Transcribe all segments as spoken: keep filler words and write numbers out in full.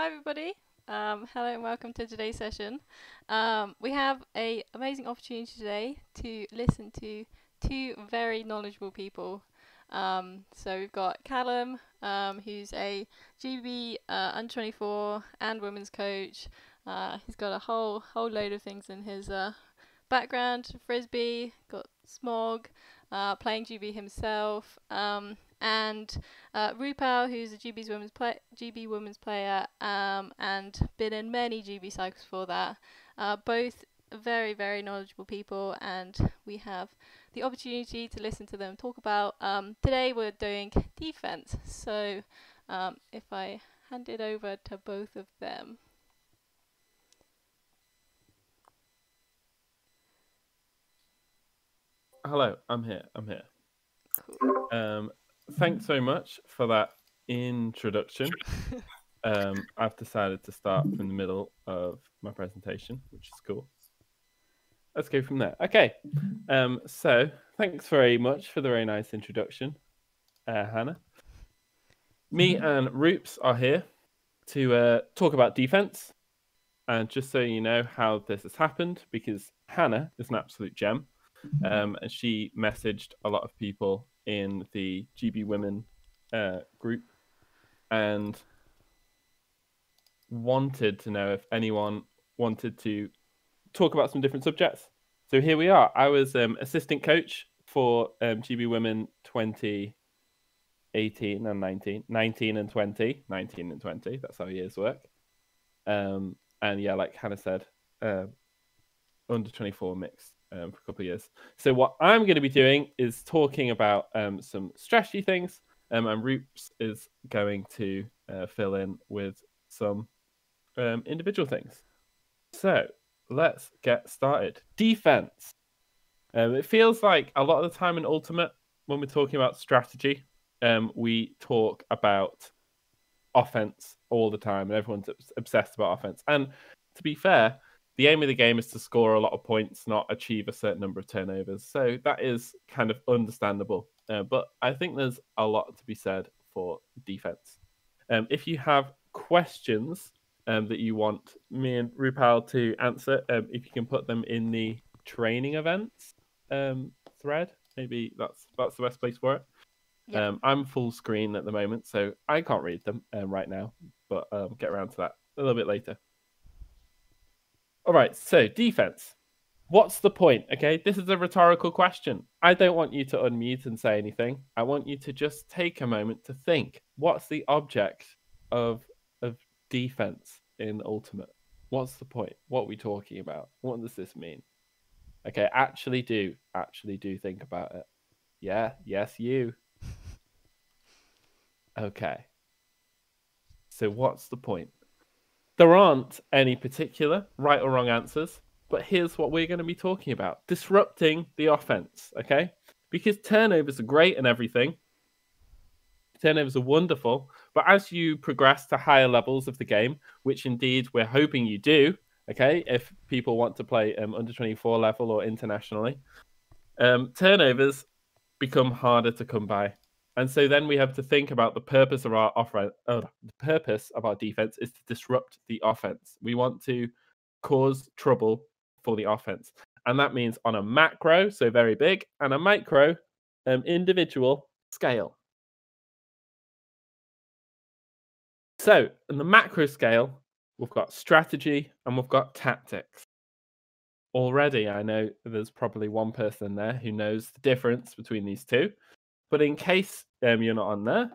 Hi everybody, um, hello and welcome to today's session. Um, we have an amazing opportunity today to listen to two very knowledgeable people. Um, so we've got Callum, um, who's a G B uh, under twenty-four and women's coach. Uh, he's got a whole whole load of things in his uh, background, Frisbee, got Smog, uh, playing G B himself. Um, And uh, Rupal, who's a G B's women's play G B women's player, um, and been in many G B cycles for that. Uh, both very, very knowledgeable people, and we have the opportunity to listen to them talk about. Um, today we're doing defense, so um, if I hand it over to both of them. Hello, I'm here. I'm here. Cool. Um, Thanks so much for that introduction. um, I've decided to start from the middle of my presentation, which is cool. Let's go from there. Okay. Um, so thanks very much for the very nice introduction, uh, Hannah. Me and Rups are here to uh, talk about defense. And just so you know how this has happened, because Hannah is an absolute gem. Um, and she messaged a lot of people in the G B women uh, group and wanted to know if anyone wanted to talk about some different subjects. So here we are. I was um, assistant coach for um, G B women twenty eighteen and nineteen, nineteen and twenty, nineteen and twenty. That's how years work. Um, and yeah, like Hannah said, uh, under twenty-four mixed. Um, for a couple of years. So what I'm going to be doing is talking about um, some strategy things, um, and Rups is going to uh, fill in with some um, individual things. So let's get started. Defense. Um, it feels like a lot of the time in Ultimate, when we're talking about strategy, um, we talk about offense all the time, and everyone's obsessed about offense. And to be fair, the aim of the game is to score a lot of points, not achieve a certain number of turnovers. So that is kind of understandable. Uh, but I think there's a lot to be said for defense. Um, if you have questions um, that you want me and Rupal to answer, um, if you can put them in the training events um, thread, maybe that's that's the best place for it. Yeah. Um, I'm full screen at the moment, so I can't read them um, right now, but um, get around to that a little bit later. All right, so defense. What's the point? Okay, this is a rhetorical question. I don't want you to unmute and say anything. I want you to just take a moment to think. What's the object of of defense in Ultimate? What's the point? What are we talking about? What does this mean? Okay, actually do. Actually do think about it. Yeah, yes, you. Okay. So what's the point? There aren't any particular right or wrong answers, but here's what we're going to be talking about. Disrupting the offense, okay? Because turnovers are great and everything. Turnovers are wonderful, but as you progress to higher levels of the game, which indeed we're hoping you do, okay, if people want to play um, under twenty-four level or internationally, um, turnovers become harder to come by. And so then we have to think about the purpose of our offense. Uh, the purpose of our defense is to disrupt the offense. We want to cause trouble for the offense. And that means on a macro, so very big, and a micro, um, individual scale. So in the macro scale, we've got strategy and we've got tactics. Already, I know there's probably one person there who knows the difference between these two. But in case um, you're not on there,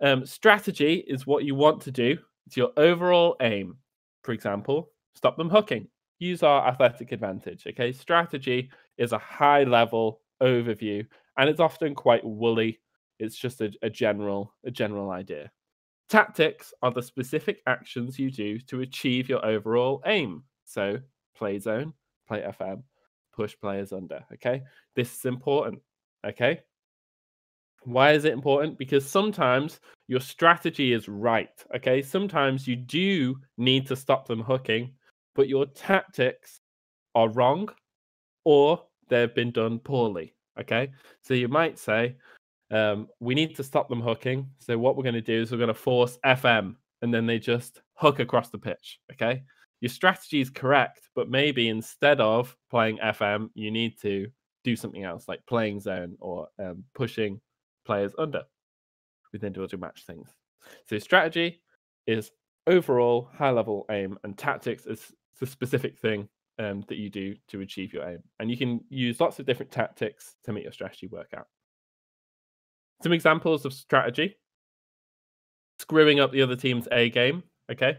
um, strategy is what you want to do. It's your overall aim. For example, stop them hooking. Use our athletic advantage. Okay, strategy is a high-level overview, and it's often quite woolly. It's just a, a general, a general idea. Tactics are the specific actions you do to achieve your overall aim. So play zone, play F M, push players under. Okay, this is important. Okay. Why is it important? Because sometimes your strategy is right, okay? Sometimes you do need to stop them hooking, but your tactics are wrong or they've been done poorly, okay? So you might say, um, we need to stop them hooking. So what we're going to do is we're going to force F M, and then they just hook across the pitch. Okay, your strategy is correct, but maybe instead of playing F M, you need to do something else, like playing zone or um, pushing players under with individual match things. So strategy is overall high-level aim, and tactics is the specific thing um, that you do to achieve your aim. And you can use lots of different tactics to make your strategy work out. Some examples of strategy: screwing up the other team's A game, okay?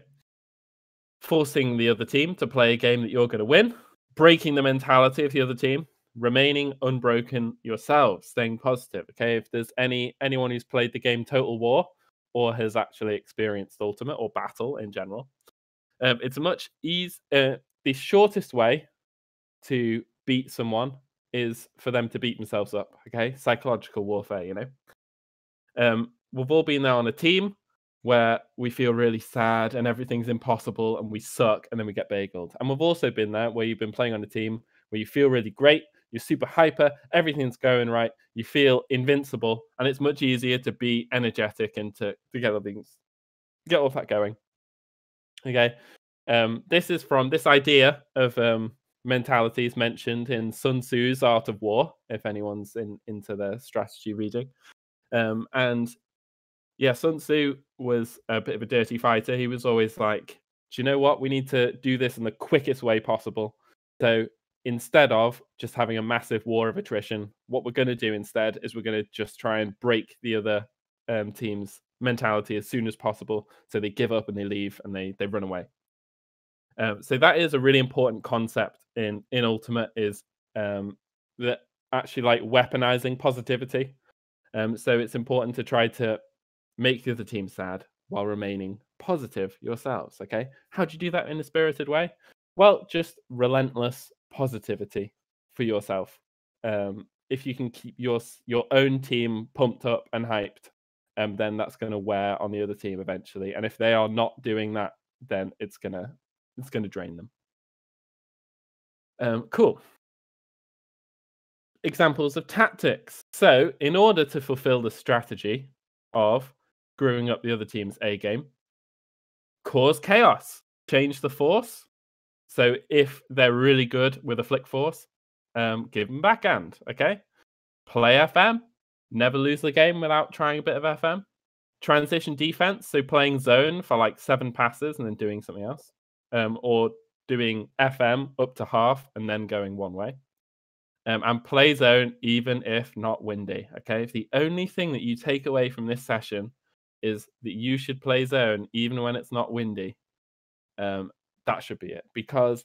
Forcing the other team to play a game that you're going to win, breaking the mentality of the other team, remaining unbroken yourselves, staying positive, okay? If there's any anyone who's played the game Total War or has actually experienced Ultimate or Battle in general, um, it's a much easier, uh, the shortest way to beat someone is for them to beat themselves up, okay? Psychological warfare, you know? Um, we've all been there on a team where we feel really sad and everything's impossible and we suck and then we get bageled. And we've also been there where you've been playing on a team where you feel really great, you're super hyper, everything's going right, you feel invincible, and it's much easier to be energetic and to, to get all things, get all that going. Okay, um, this is from this idea of um, mentalities mentioned in Sun Tzu's Art of War, if anyone's in, into their strategy reading. Um, and yeah, Sun Tzu was a bit of a dirty fighter. He was always like, do you know what? We need to do this in the quickest way possible. So instead of just having a massive war of attrition, what we're going to do instead is we're going to just try and break the other um, team's mentality as soon as possible. So they give up and they leave and they, they run away. Um, so that is a really important concept in, in Ultimate, is um, that actually like weaponizing positivity. Um, so it's important to try to make the other team sad while remaining positive yourselves, okay? How do you do that in a spirited way? Well, just relentless positivity for yourself. Um, if you can keep your your own team pumped up and hyped, um, then that's going to wear on the other team eventually. And if they are not doing that, then it's gonna it's gonna drain them. Um, cool. Examples of tactics. So, in order to fulfill the strategy of screwing up the other team's A game, cause chaos, change the force. So if they're really good with a flick force, um, give them backhand, okay? Play F M, never lose the game without trying a bit of F M. Transition defense, so playing zone for like seven passes and then doing something else, um, or doing F M up to half and then going one way. Um, and play zone even if not windy, okay? If the only thing that you take away from this session is that you should play zone even when it's not windy, um, that should be it, because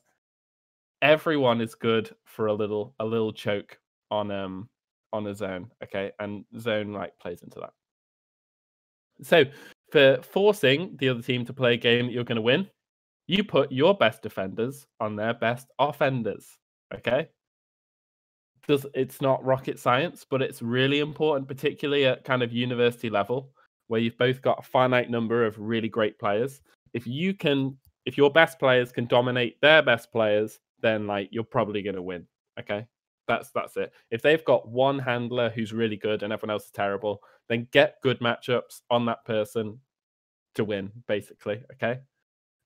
everyone is good for a little a little choke on um on a zone, okay? And zone like plays into that. So for forcing the other team to play a game that you're going to win, you put your best defenders on their best offenders, okay? Does, it's not rocket science, but it's really important, particularly at kind of university level, where you've both got a finite number of really great players. If you can, if your best players can dominate their best players, then like you're probably going to win. Okay, that's that's it. If they've got one handler who's really good and everyone else is terrible, then get good matchups on that person to win, basically. Okay,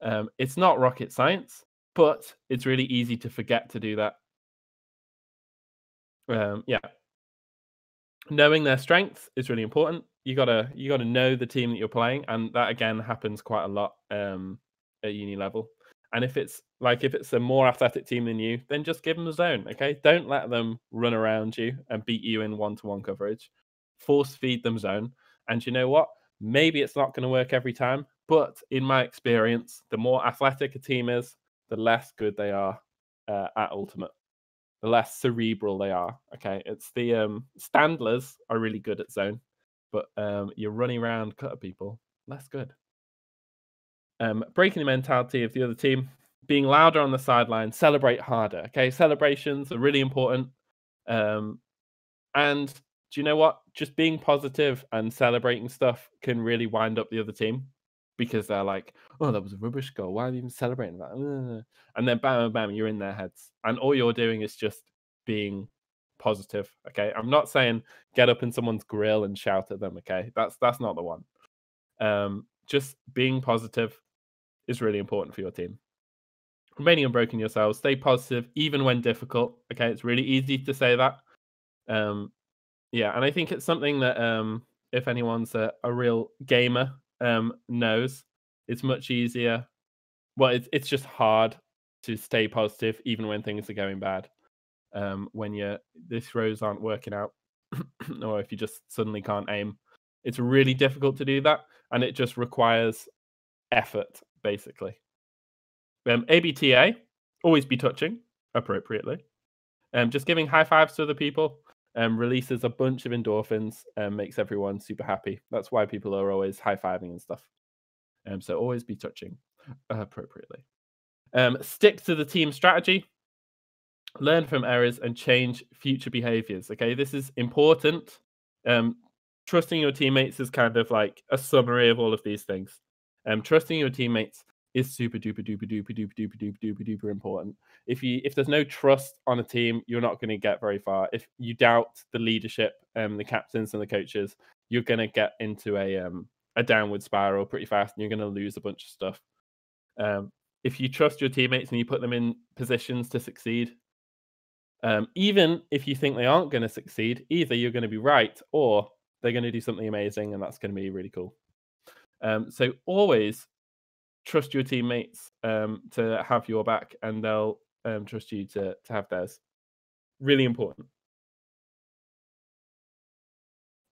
um, it's not rocket science, but it's really easy to forget to do that. Um, yeah, knowing their strengths is really important. You gotta you gotta know the team that you're playing, and that again happens quite a lot um, at uni level. And if it's like if it's a more athletic team than you, then just give them a zone. Okay, don't let them run around you and beat you in one-to-one coverage. Force feed them zone, and you know what? Maybe it's not going to work every time, but in my experience, the more athletic a team is, the less good they are uh, at Ultimate. The less cerebral they are. Okay, it's the um, standlers are really good at zone, but um, you're running around cutter people, less good. Um, breaking the mentality of the other team, being louder on the sideline, celebrate harder. Okay, celebrations are really important. Um, and do you know what? Just being positive and celebrating stuff can really wind up the other team, because they're like, oh, that was a rubbish goal. Why are you even celebrating that? And then bam, bam, you're in their heads. And all you're doing is just being positive, okay? I'm not saying get up in someone's grill and shout at them, okay? That's that's not the one. Um, just being positive is really important for your team. Remaining unbroken yourselves, stay positive even when difficult. Okay, it's really easy to say that. Um, yeah, and I think it's something that um, if anyone's a, a real gamer um, knows, it's much easier. Well, it's it's just hard to stay positive even when things are going bad. Um, when your the throws aren't working out, or if you just suddenly can't aim, it's really difficult to do that, and it just requires effort basically. Um, A B T A, always be touching appropriately. Um, just giving high fives to other people um, releases a bunch of endorphins and makes everyone super happy. That's why people are always high fiving and stuff. Um, so always be touching appropriately. Um, stick to the team strategy. Learn from errors and change future behaviors. Okay, this is important. Um, trusting your teammates is kind of like a summary of all of these things. Um, trusting your teammates is super duper duper duper duper duper duper duper duper important. If you if there's no trust on a team, you're not going to get very far. If you doubt the leadership, um, the captains and the coaches, you're going to get into a um a downward spiral pretty fast, and you're going to lose a bunch of stuff. Um, if you trust your teammates and you put them in positions to succeed. Um, even if you think they aren't going to succeed, either you're going to be right or they're going to do something amazing, and that's going to be really cool. Um, so always trust your teammates um, to have your back, and they'll um, trust you to, to have theirs. Really important.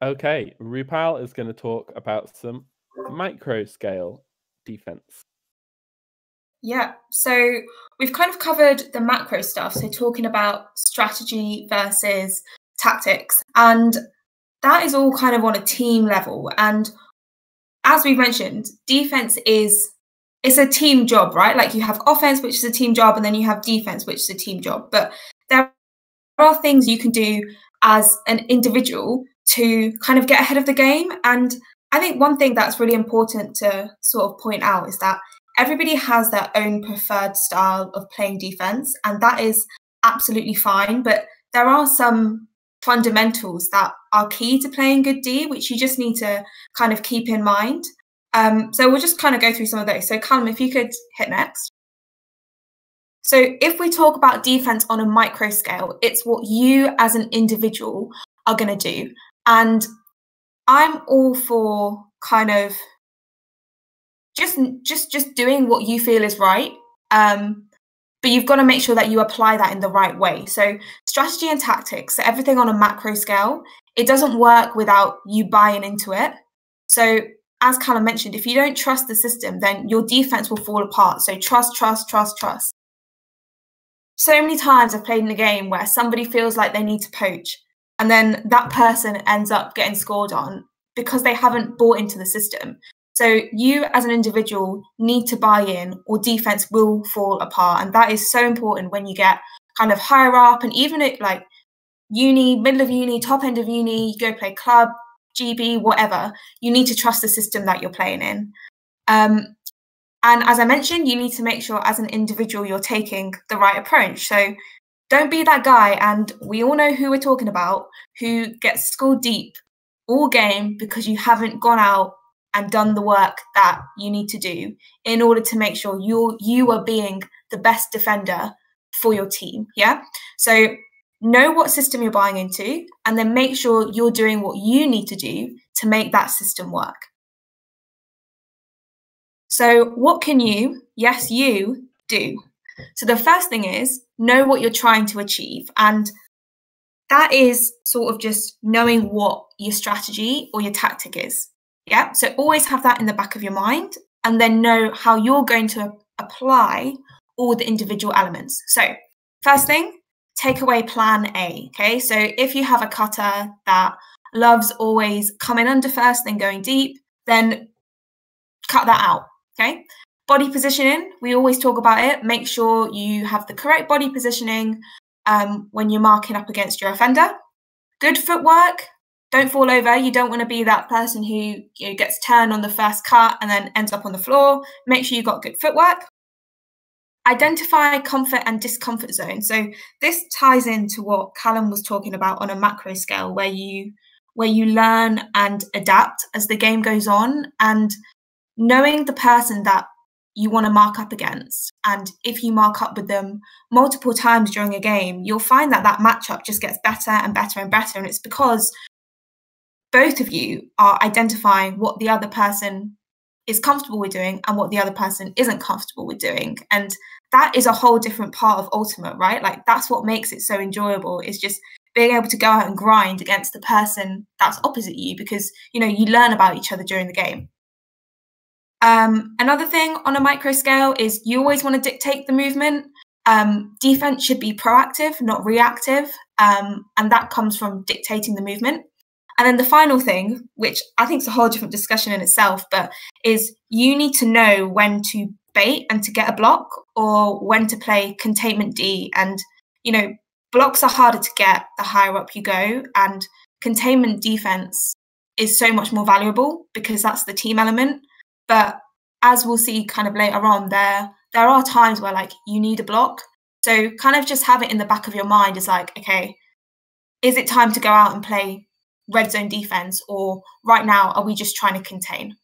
Okay, Rupal is going to talk about some micro-scale defense. Yeah, so we've kind of covered the macro stuff, so talking about strategy versus tactics, and that is all kind of on a team level. And as we mentioned, defense is it's a team job, right? Like you have offense, which is a team job, and then you have defense, which is a team job. But there are things you can do as an individual to kind of get ahead of the game. And I think one thing that's really important to sort of point out is that everybody has their own preferred style of playing defense, and that is absolutely fine. But there are some fundamentals that are key to playing good D, which you just need to kind of keep in mind. Um, so we'll just kind of go through some of those. So Callum, if you could hit next. So if we talk about defense on a micro scale, it's what you as an individual are going to do. And I'm all for kind of Just, just, just doing what you feel is right, um, but you've got to make sure that you apply that in the right way. So strategy and tactics, so everything on a macro scale, it doesn't work without you buying into it. So as Callum mentioned, if you don't trust the system, then your defense will fall apart. So trust, trust, trust, trust. So many times I've played in a game where somebody feels like they need to poach, and then that person ends up getting scored on because they haven't bought into the system. So you as an individual need to buy in, or defense will fall apart. And that is so important when you get kind of higher up, and even at like uni, middle of uni, top end of uni, you go play club, G B, whatever, you need to trust the system that you're playing in. Um, and as I mentioned, you need to make sure as an individual you're taking the right approach. So don't be that guy, and we all know who we're talking about, who gets scored deep all game because you haven't gone out and done the work that you need to do in order to make sure you you are being the best defender for your team. Yeah. So know what system you're buying into, and then make sure you're doing what you need to do to make that system work. So what can you, yes, you do? So the first thing is know what you're trying to achieve, and that is sort of just knowing what your strategy or your tactic is. Yeah, so always have that in the back of your mind, and then know how you're going to apply all the individual elements. So first thing, take away plan A, okay? So if you have a cutter that loves always coming under first, then going deep, then cut that out, okay? Body positioning, we always talk about it. Make sure you have the correct body positioning um, when you're marking up against your offender. Good footwork. Don't fall over. You don't want to be that person who you know, gets turned on the first cut and then ends up on the floor. Make sure you've got good footwork. Identify comfort and discomfort zone. So this ties into what Callum was talking about on a macro scale, where you where you learn and adapt as the game goes on, and knowing the person that you want to mark up against. And if you mark up with them multiple times during a game, you'll find that that matchup just gets better and better and better. And it's because both of you are identifying what the other person is comfortable with doing and what the other person isn't comfortable with doing. And that is a whole different part of Ultimate, right? Like, that's what makes it so enjoyable, is just being able to go out and grind against the person that's opposite you, because, you know, you learn about each other during the game. Um, another thing on a micro scale is you always want to dictate the movement. Um, defense should be proactive, not reactive. Um, and that comes from dictating the movement. And then the final thing, which I think is a whole different discussion in itself, but is you need to know when to bait and to get a block, or when to play containment D. And, you know, blocks are harder to get the higher up you go. And containment defense is so much more valuable because that's the team element. But as we'll see kind of later on, there there are times where, like, you need a block. So kind of just have it in the back of your mind is like, okay, is it time to go out and play red zone defense? Or right now, are we just trying to contain?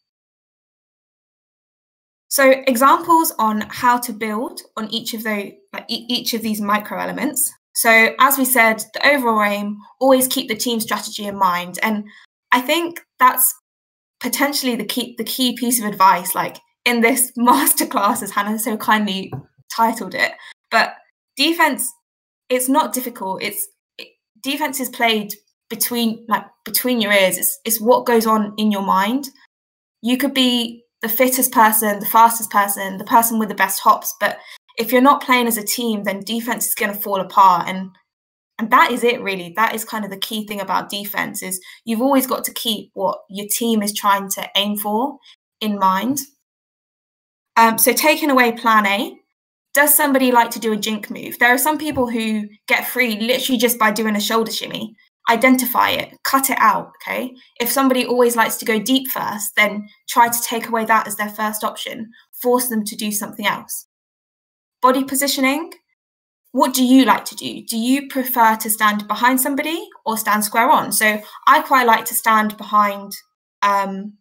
So examples on how to build on each of those, like each of these micro elements. So as we said, the overall aim, always keep the team strategy in mind. And I think that's potentially the key, the key piece of advice, like in this masterclass, as Hannah so kindly titled it. But defense, it's not difficult. It's it, defense is played between, like, between your ears. It's it's what goes on in your mind. You could be the fittest person, the fastest person, the person with the best hops, but if you're not playing as a team, then defense is going to fall apart. And And that is it, really. That is kind of the key thing about defense, is you've always got to keep what your team is trying to aim for in mind. Um, so taking away plan A, does somebody like to do a jink move? There are some people who get free literally just by doing a shoulder shimmy. Identify it, cut it out, okay? If somebody always likes to go deep first, then try to take away that as their first option. Force them to do something else. Body positioning. What do you like to do? Do you prefer to stand behind somebody or stand square on? So I quite like to stand behind, um,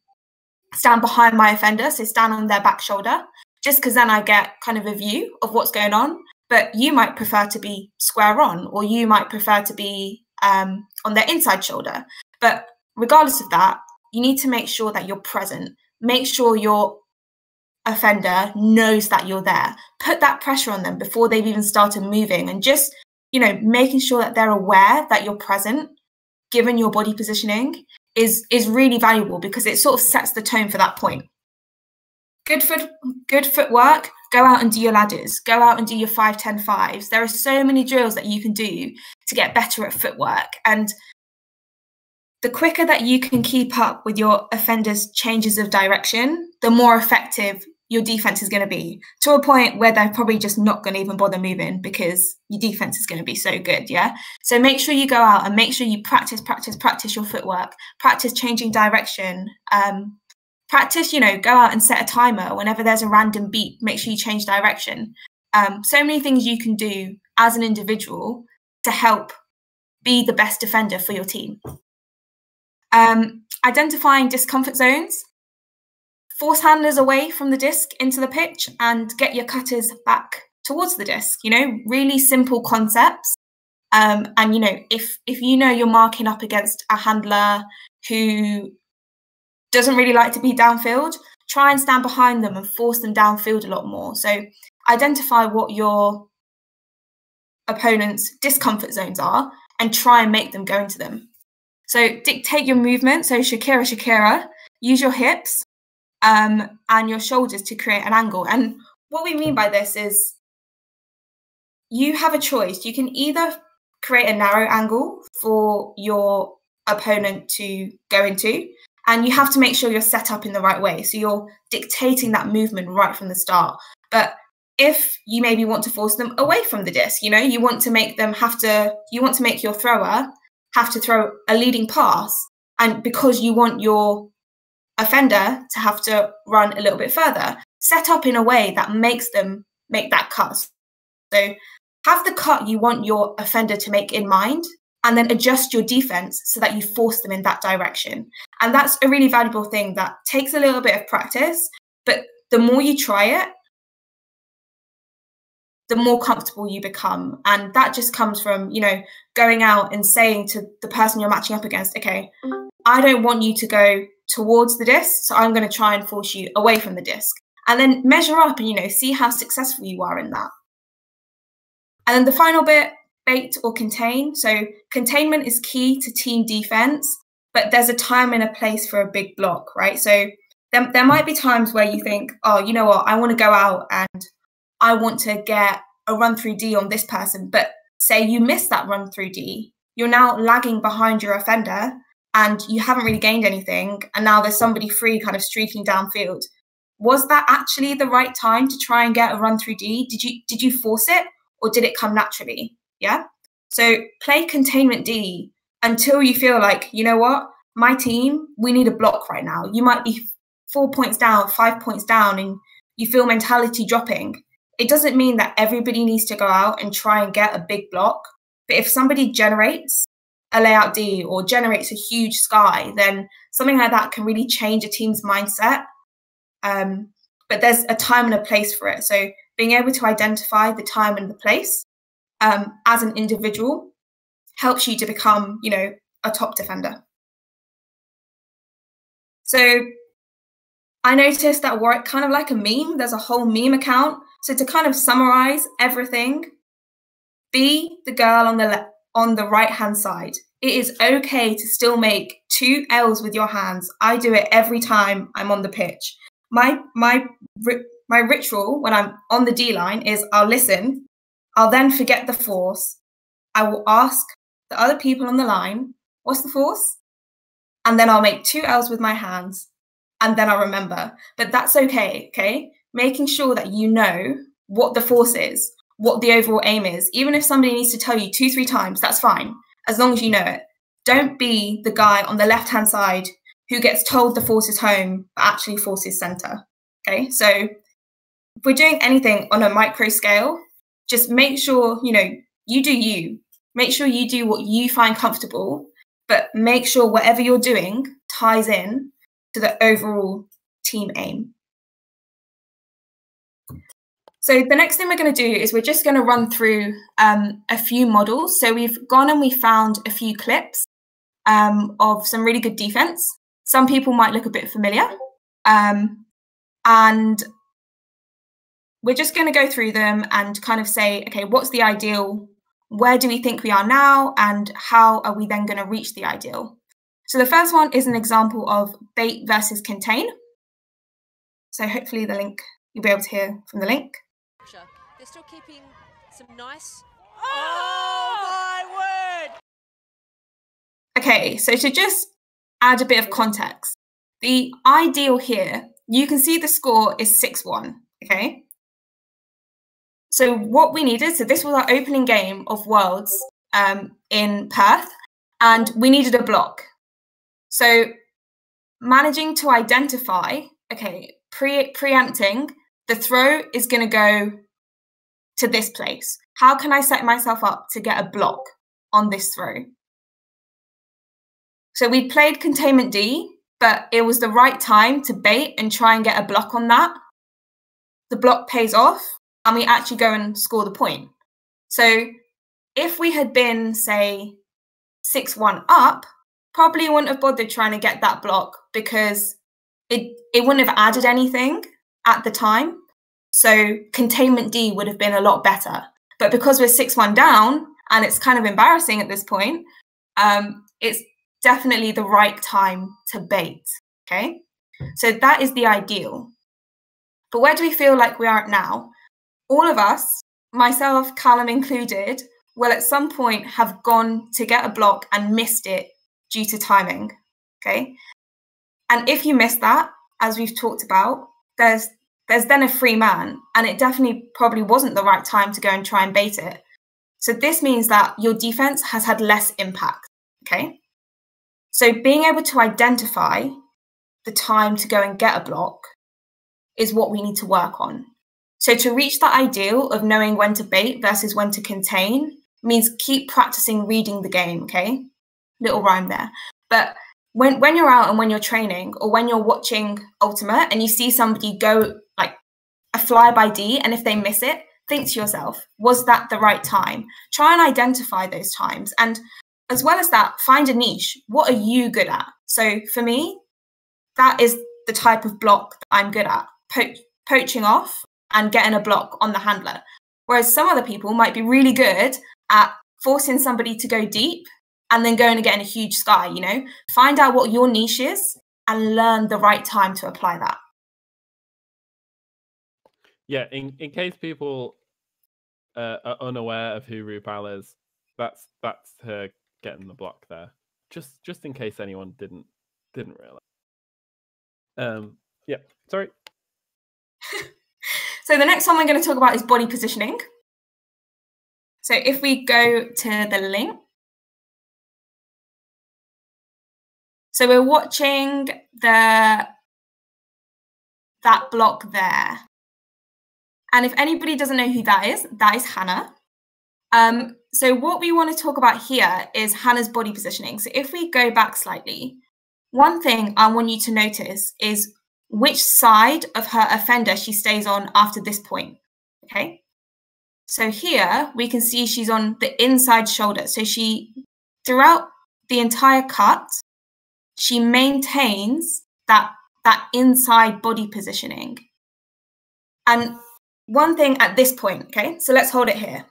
stand behind my offender, so stand on their back shoulder, just because then I get kind of a view of what's going on. But you might prefer to be square on, or you might prefer to be um, on their inside shoulder. But regardless of that, you need to make sure that you're present. Make sure you're offender knows that you're there. Put that pressure on them before they've even started moving, and just, you know, making sure that they're aware that you're present, given your body positioning, is is really valuable, because it sort of sets the tone for that point. Good foot, good footwork. Go out and do your ladders. Go out and do your five ten fives. There are so many drills that you can do to get better at footwork, and the quicker that you can keep up with your offender's changes of direction, the more effective your defense is going to be, to a point where they're probably just not going to even bother moving because your defense is going to be so good, yeah? So make sure you go out and make sure you practice, practice, practice your footwork, practice changing direction, um, practice, you know, go out and set a timer whenever there's a random beat, make sure you change direction. Um, so many things you can do as an individual to help be the best defender for your team. Um, identifying discomfort zones. Force handlers away from the disc into the pitch and get your cutters back towards the disc. You know, really simple concepts. Um, and, you know, if, if you know you're marking up against a handler who doesn't really like to be downfield, try and stand behind them and force them downfield a lot more. So identify what your opponent's discomfort zones are and try and make them go into them. So dictate your movement. So Shakira, Shakira, use your hips. Um, and your shoulders to create an angle. And what we mean by this is you have a choice. You can either create a narrow angle for your opponent to go into, and you have to make sure you're set up in the right way. So you're dictating that movement right from the start. But if you maybe want to force them away from the disc, you know, you want to make them have to, you want to make your thrower have to throw a leading pass, and because you want your offender to have to run a little bit further, set up in a way that makes them make that cut. So have the cut you want your offender to make in mind, and then adjust your defense so that you force them in that direction. And that's a really valuable thing that takes a little bit of practice, but the more you try it, the more comfortable you become. And that just comes from, you know, going out and saying to the person you're matching up against, okay, I don't want you to go towards the disc, so I'm going to try and force you away from the disc. And then measure up and, you know, see how successful you are in that. And then the final bit, bait or contain. So containment is key to team defense, but there's a time and a place for a big block, right? So there, there might be times where you think, oh, you know what, I want to go out and I want to get a run through D on this person. But say you miss that run through D, you're now lagging behind your offender and you haven't really gained anything. And now there's somebody free kind of streaking downfield. Was that actually the right time to try and get a run through D? Did you, did you force it or did it come naturally? Yeah. So play containment D until you feel like, you know what, my team, we need a block right now. You might be four points down, five points down, and you feel mentality dropping. It doesn't mean that everybody needs to go out and try and get a big block. But if somebody generates a layout D or generates a huge sky, then something like that can really change a team's mindset. Um, but there's a time and a place for it. So being able to identify the time and the place um, as an individual helps you to become, you know, a top defender. So I noticed that Warwick kind of like a meme. There's a whole meme account. So to kind of summarize everything, be the girl on the le on the right-hand side. It is okay to still make two L's with your hands. I do it every time I'm on the pitch. My my my ritual when I'm on the D line is I'll listen. I'll then forget the force. I will ask the other people on the line, what's the force? And then I'll make two L's with my hands. And then I'll remember. But that's okay, okay? Making sure that you know what the force is, what the overall aim is. Even if somebody needs to tell you two, three times, that's fine, as long as you know it. Don't be the guy on the left-hand side who gets told the force is home, but actually force is center, okay? So if we're doing anything on a micro scale, just make sure, you know, you do you. Make sure you do what you find comfortable, but make sure whatever you're doing ties in to the overall team aim. So the next thing we're going to do is we're just going to run through um, a few models. So we've gone and we found a few clips um, of some really good defense. Some people might look a bit familiar. Um, and we're just going to go through them and kind of say, okay, what's the ideal? Where do we think we are now? And how are we then going to reach the ideal? So the first one is an example of bait versus contain. So hopefully the link, you'll be able to hear from the link. They're still keeping some nice... Oh, my word! Okay, so to just add a bit of context, the ideal here, you can see the score is six one, okay? So what we needed, so this was our opening game of Worlds um, in Perth, and we needed a block. So managing to identify, okay, pre preempting, the throw is going to go to this place. How can I set myself up to get a block on this throw? So we played containment D, but it was the right time to bait and try and get a block on that. The block pays off and we actually go and score the point. So if we had been, say, six one up, probably wouldn't have bothered trying to get that block because it, it wouldn't have added anything at the time. So containment D would have been a lot better. But because we're six one down, and it's kind of embarrassing at this point, um, it's definitely the right time to bait, okay? So that is the ideal. But where do we feel like we are now? All of us, myself, Callum included, will at some point have gone to get a block and missed it due to timing, okay? And if you miss that, as we've talked about, there's there's then a free man, and it definitely probably wasn't the right time to go and try and bait it. So this means that your defense has had less impact, okay? So being able to identify the time to go and get a block is what we need to work on. So to reach that ideal of knowing when to bait versus when to contain means keep practicing reading the game, okay? Little rhyme there. But when when you're out and when you're training or when you're watching Ultimate and you see somebody go like a fly by D, and if they miss it, think to yourself, was that the right time? Try and identify those times. And as well as that, find a niche. What are you good at? So for me, that is the type of block that I'm good at, po poaching off and getting a block on the handler. Whereas some other people might be really good at forcing somebody to go deep and then going and getting a huge sky, you know? Find out what your niche is and learn the right time to apply that. Yeah, in, in case people uh, are unaware of who Rupal is, that's that's her getting the block there. Just just in case anyone didn't didn't realize. Um, yeah, sorry. So the next one we're going to talk about is body positioning. So if we go to the link. So we're watching the that block there. And if anybody doesn't know who that is, that is Hannah. Um, so what we want to talk about here is Hannah's body positioning. So if we go back slightly, one thing I want you to notice is which side of her offender she stays on after this point, okay? So here we can see she's on the inside shoulder. So she, throughout the entire cut, she maintains that, that inside body positioning. And one thing at this point, okay? So let's hold it here.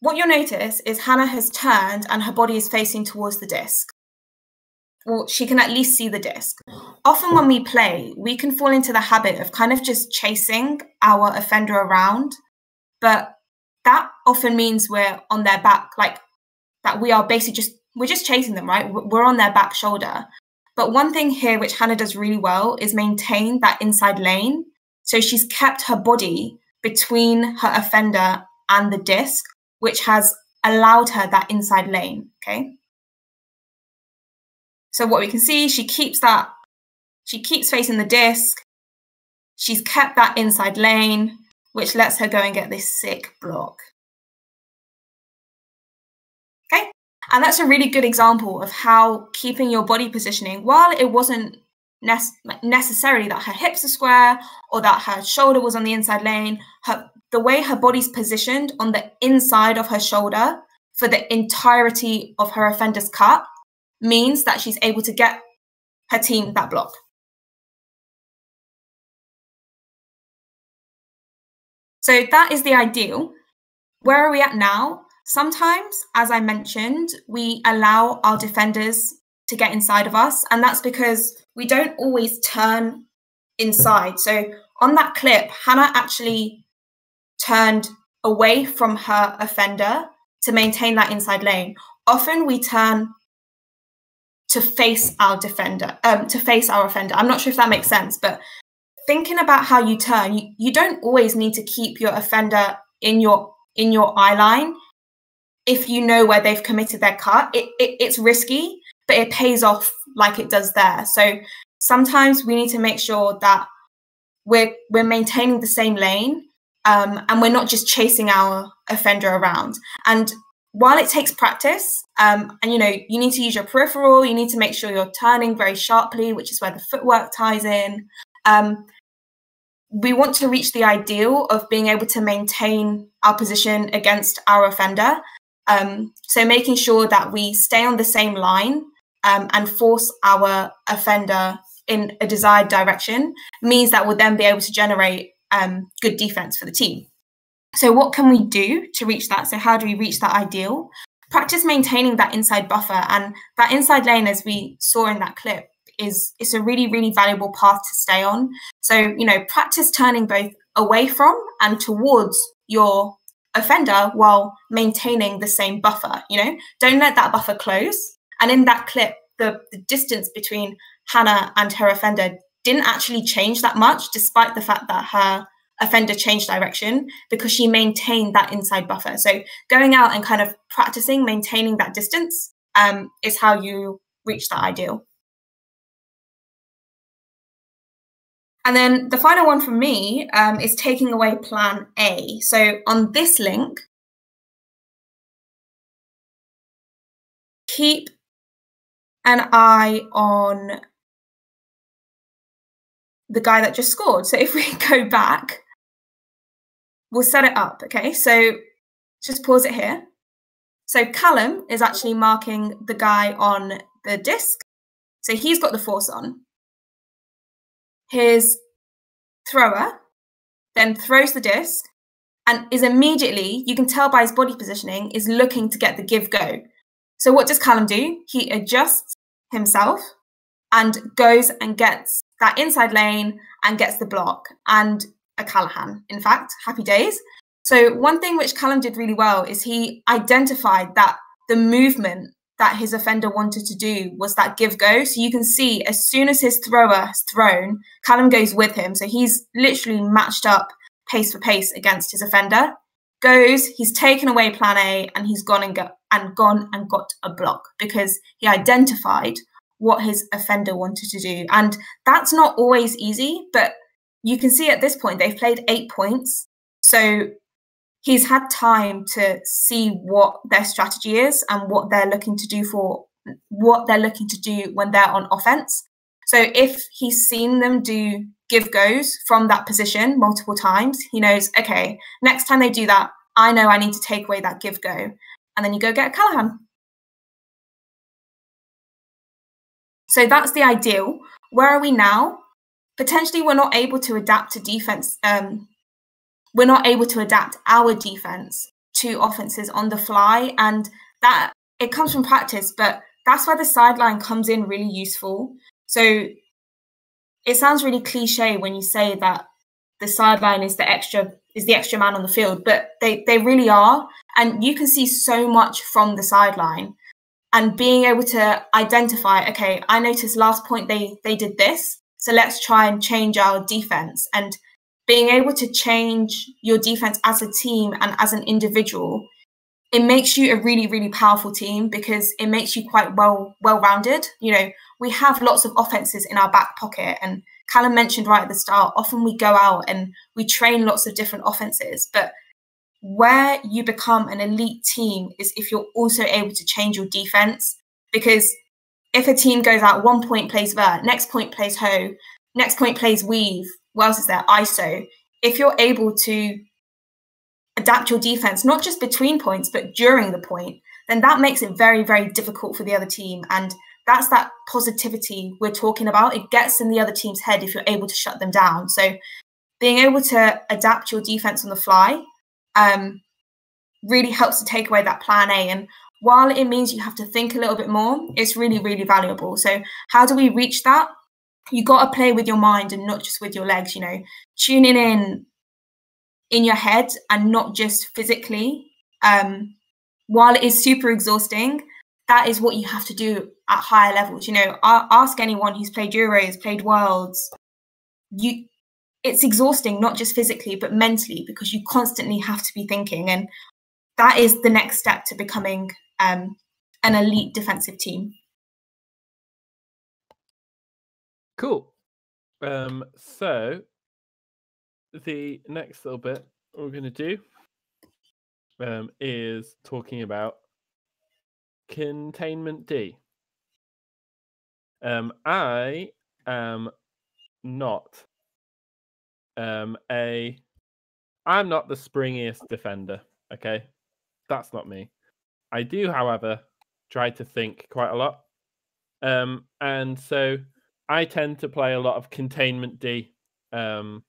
What you'll notice is Hannah has turned and her body is facing towards the disc. Well, she can at least see the disc. Often when we play, we can fall into the habit of kind of just chasing our offender around, but that often means we're on their back, like that we are basically just, we're just chasing them, right? We're on their back shoulder. But one thing here, which Hannah does really well, is maintain that inside lane. So she's kept her body between her offender and the disc, which has allowed her that inside lane, okay? So what we can see, she keeps that, she keeps facing the disc. She's kept that inside lane, which lets her go and get this sick block. Okay, and that's a really good example of how keeping your body positioning, while it wasn't ne necessarily that her hips are square or that her shoulder was on the inside lane, her, the way her body's positioned on the inside of her shoulder for the entirety of her offender's cut, means that she's able to get her team that block. So that is the ideal. Where are we at now? Sometimes, as I mentioned, we allow our defenders to get inside of us, and that's because we don't always turn inside. So on that clip, Hannah actually turned away from her offender to maintain that inside lane. Often we turn to face our defender, um, to face our offender. I'm not sure if that makes sense, but thinking about how you turn, you, you don't always need to keep your offender in your in your eye line if you know where they've committed their cut. It, it, it's risky, but it pays off like it does there. So sometimes we need to make sure that we're, we're maintaining the same lane um, and we're not just chasing our offender around. And while it takes practice, um, and you know, you need to use your peripheral, you need to make sure you're turning very sharply, which is where the footwork ties in. Um, we want to reach the ideal of being able to maintain our position against our offender. Um, so making sure that we stay on the same line um, and force our offender in a desired direction means that we'll then be able to generate um, good defense for the team. So what can we do to reach that? So how do we reach that ideal? Practice maintaining that inside buffer, and that inside lane, as we saw in that clip, is it's a really, really valuable path to stay on. So, you know, practice turning both away from and towards your offender while maintaining the same buffer, you know? Don't let that buffer close. And in that clip, the, the distance between Hannah and her offender didn't actually change that much, despite the fact that her offender change direction, because she maintained that inside buffer. So going out and kind of practicing, maintaining that distance um, is how you reach that ideal. And then the final one from me um, is taking away plan A. So on this link, keep an eye on the guy that just scored. So if we go back, we'll set it up, okay? So just pause it here. So Callum is actually marking the guy on the disc. So he's got the force on. His thrower then throws the disc and is immediately, you can tell by his body positioning, is looking to get the give go. So what does Callum do? He adjusts himself and goes and gets that inside lane and gets the block and a Callahan, in fact, happy days. So one thing which Callum did really well is he identified that the movement that his offender wanted to do was that give go. So you can see as soon as his thrower is thrown, Callum goes with him. So he's literally matched up pace for pace against his offender. Goes, he's taken away plan A and he's gone and, go and gone and got a block because he identified what his offender wanted to do. And that's not always easy, but you can see at this point, they've played eight points. So he's had time to see what their strategy is and what they're looking to do for what they're looking to do when they're on offense. So if he's seen them do give goes from that position multiple times, he knows, okay, next time they do that, I know I need to take away that give go. And then you go get a Callahan. So that's the ideal. Where are we now? Potentially, we're not able to adapt to defense. Um, we're not able to adapt our defense to offenses on the fly. And that it comes from practice, but that's where the sideline comes in really useful. So it sounds really cliche when you say that the sideline is the extra is the extra man on the field, but they, they really are. And you can see so much from the sideline and being able to identify, okay, I noticed last point they, they did this. So let's try and change our defense, and being able to change your defense as a team and as an individual, it makes you a really, really powerful team because it makes you quite well, well-rounded. You know, we have lots of offenses in our back pocket, and Callum mentioned right at the start, often we go out and we train lots of different offenses, but where you become an elite team is if you're also able to change your defense, because if a team goes out, one point plays vert, next point plays ho, next point plays weave, what else is there? I S O. If you're able to adapt your defense, not just between points, but during the point, then that makes it very, very difficult for the other team. And that's that positivity we're talking about. It gets in the other team's head if you're able to shut them down. So being able to adapt your defense on the fly um, really helps to take away that plan A. And while it means you have to think a little bit more, it's really, really valuable. So how do we reach that? You got to play with your mind and not just with your legs, you know, tuning in in your head and not just physically. Um, while it is super exhausting, that is what you have to do at higher levels. You know, ask anyone who's played Euros, played Worlds. You, it's exhausting, not just physically, but mentally, because you constantly have to be thinking. And that is the next step to becoming Um, an elite defensive team. Cool. Um, so the next little bit we're going to do um, is talking about containment D. Um, I am not um, a. I'm not the springiest defender. Okay, that's not me. I do, however, try to think quite a lot. Um, and so I tend to play a lot of containment D um,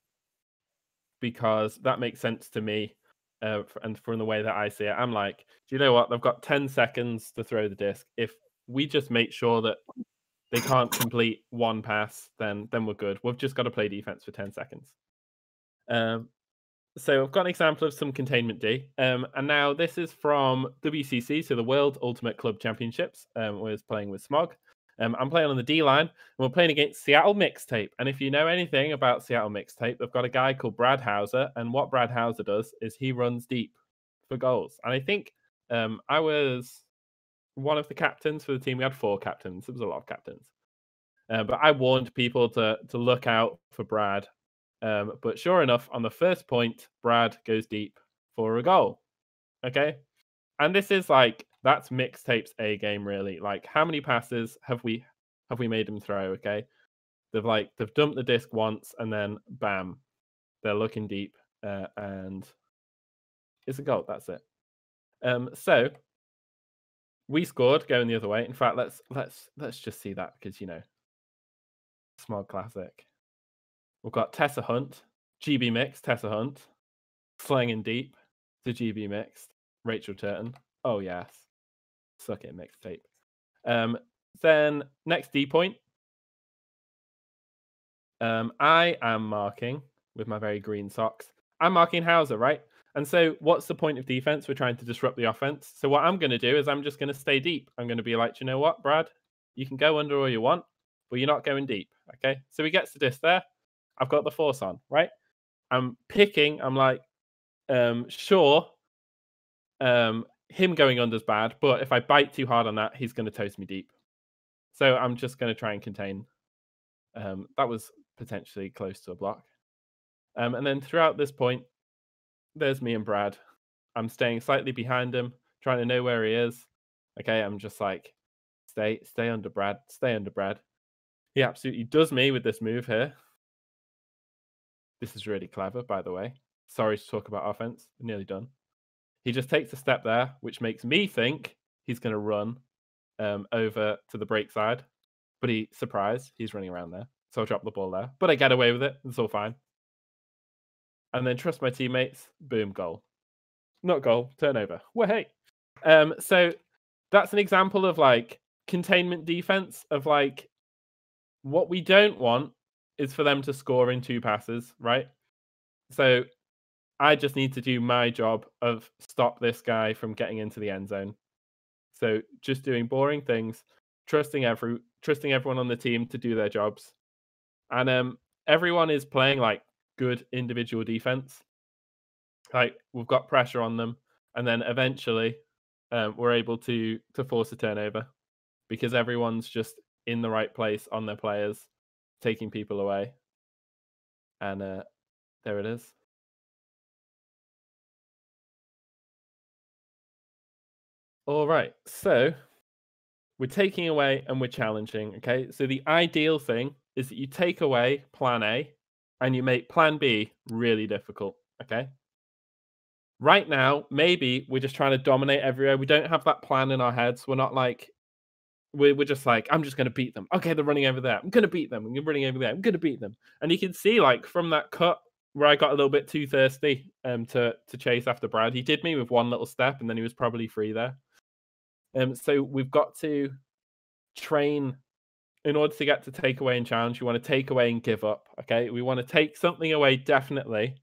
because that makes sense to me. Uh, and from the way that I see it, I'm like, do you know what? They've got ten seconds to throw the disc. If we just make sure that they can't complete one pass, then, then we're good. We've just got to play defense for ten seconds. Um, So I've got an example of some containment D. Um, and now this is from W C C, so the World Ultimate Club Championships. Um, we're playing with Smog. Um, I'm playing on the D line. And we're playing against Seattle Mixtape. And if you know anything about Seattle Mixtape, they've got a guy called Brad Hauser. And what Brad Hauser does is he runs deep for goals. And I think um, I was one of the captains for the team. We had four captains. It was a lot of captains. Uh, but I warned people to to look out for Brad. Um, but sure enough, on the first point, Brad goes deep for a goal. Okay. And this is like, that's Mixtape's A game, really. Like, how many passes have we have we made him throw? Okay. They've like they've dumped the disc once and then bam, they're looking deep. Uh, and is a goal. That's it. Um, so we scored going the other way. In fact, let's let's let's just see that, because you know, Smog classic. We've got Tessa Hunt, G B mixed, Tessa Hunt, slanging deep to G B mixed, Rachel Turton. Oh yes, suck it mixtape. Um, then next D point. Um, I am marking with my very green socks. I'm marking Hauser, right? And so what's the point of defense? We're trying to disrupt the offense. So what I'm going to do is I'm just going to stay deep. I'm going to be like, you know what, Brad? You can go under all you want, but you're not going deep, okay? So he gets the disc there. I've got the force on, right? I'm picking. I'm like, um, sure, um, him going under is bad, but if I bite too hard on that, he's going to toast me deep. So I'm just going to try and contain. Um, that was potentially close to a block. Um, and then throughout this point, there's me and Brad. I'm staying slightly behind him, trying to know where he is. Okay, I'm just like, stay, stay under Brad, stay under Brad. He absolutely does me with this move here. This is really clever, by the way. Sorry to talk about offense. I'm nearly done. He just takes a step there, which makes me think he's going to run um, over to the break side. But he, surprise, he's running around there. So I drop the ball there. But I get away with it. It's all fine. And then trust my teammates. Boom, goal. Not goal, turnover. Well, hey. Um, so that's an example of like containment defense, of like what we don't want is for them to score in two passes, right? So I just need to do my job of stop this guy from getting into the end zone. So just doing boring things, trusting every trusting everyone on the team to do their jobs. And um, everyone is playing like good individual defense. Like we've got pressure on them, and then eventually um, we're able to to force a turnover because everyone's just in the right place on their players, taking people away. And uh, there it is. All right, so we're taking away and we're challenging, okay? So the ideal thing is that you take away plan A and you make plan B really difficult, okay? Right now, maybe we're just trying to dominate everywhere. We don't have that plan in our heads. We're not like, we're just like, I'm just going to beat them. Okay, they're running over there. I'm going to beat them. I'm running over there. I'm going to beat them. And you can see, like, from that cut where I got a little bit too thirsty um, to, to chase after Brad, he did me with one little step, and then he was probably free there. Um, so we've got to train in order to get to take away and challenge. You want to take away and give up, okay? We want to take something away definitely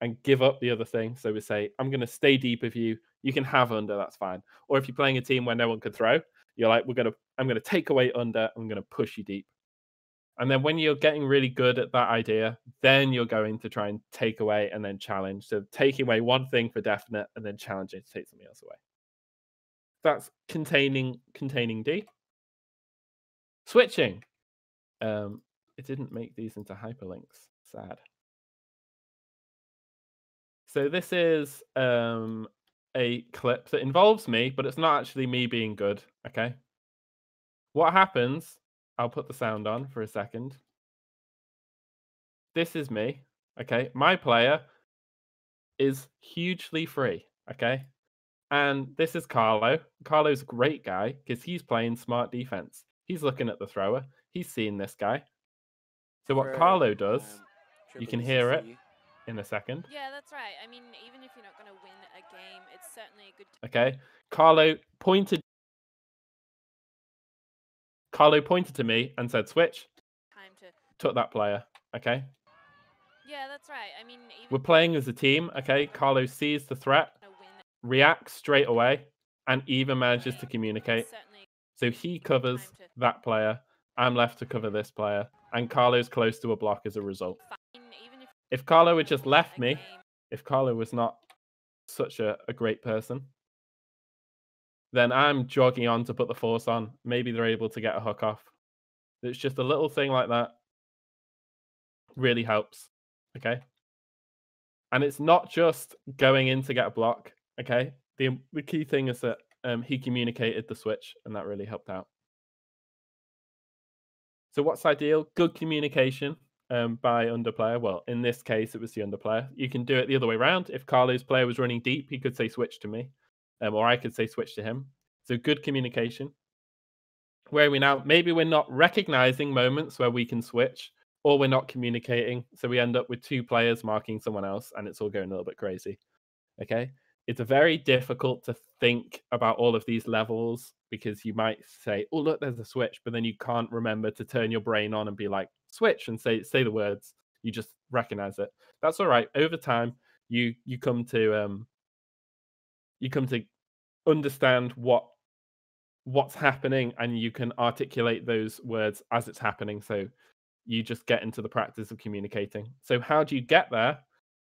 and give up the other thing. So we say, I'm going to stay deep with you. You can have under, that's fine. Or if you're playing a team where no one could throw, you're like, we're going to, I'm going to take away under, I'm going to push you deep. And then when you're getting really good at that idea, then you're going to try and take away and then challenge. So taking away one thing for definite and then challenging to take something else away. That's containing containing D. Switching. Um, it didn't make these into hyperlinks. Sad. So this is um, a clip that involves me, but it's not actually me being good. Okay. What happens, I'll put the sound on for a second. This is me. Okay. My player is hugely free. Okay. And this is Carlo. Carlo's a great guy because he's playing smart defense. He's looking at the thrower. He's seeing this guy. So what For, Carlo does, um, you can hear it in a second. Yeah, that's right. I mean, even if you're not going to win a game, it's certainly a good... Okay. Carlo pointed... Carlo pointed to me and said, switch. Time to... Took that player. Okay. Yeah, that's right. I mean... Even... We're playing as a team. Okay. Carlo sees the threat, reacts straight away, and even manages to communicate. So he covers that player. I'm left to cover this player. And Carlo's close to a block as a result. If Carlo had just left me, if Carlo was not such a, a great person, then I'm jogging on to put the force on. Maybe they're able to get a hook off. It's just a little thing like that really helps. Okay? And it's not just going in to get a block. Okay? The, the key thing is that Um, he communicated the switch, and that really helped out. So what's ideal? Good communication. um, by underplayer. Well, in this case, it was the underplayer. You can do it the other way around. If Carlo's player was running deep, he could say switch to me, um, or I could say switch to him. So good communication. Where are we now? Maybe we're not recognizing moments where we can switch, or we're not communicating. So we end up with two players marking someone else, and it's all going a little bit crazy. Okay. It's very difficult to think about all of these levels, because you might say, oh, look, there's a switch, but then you can't remember to turn your brain on and be like, switch, and say say the words. You just recognize it. That's all right. Over time, you you come to um you come to understand what what's happening, and you can articulate those words as it's happening. So you just get into the practice of communicating. So how do you get there?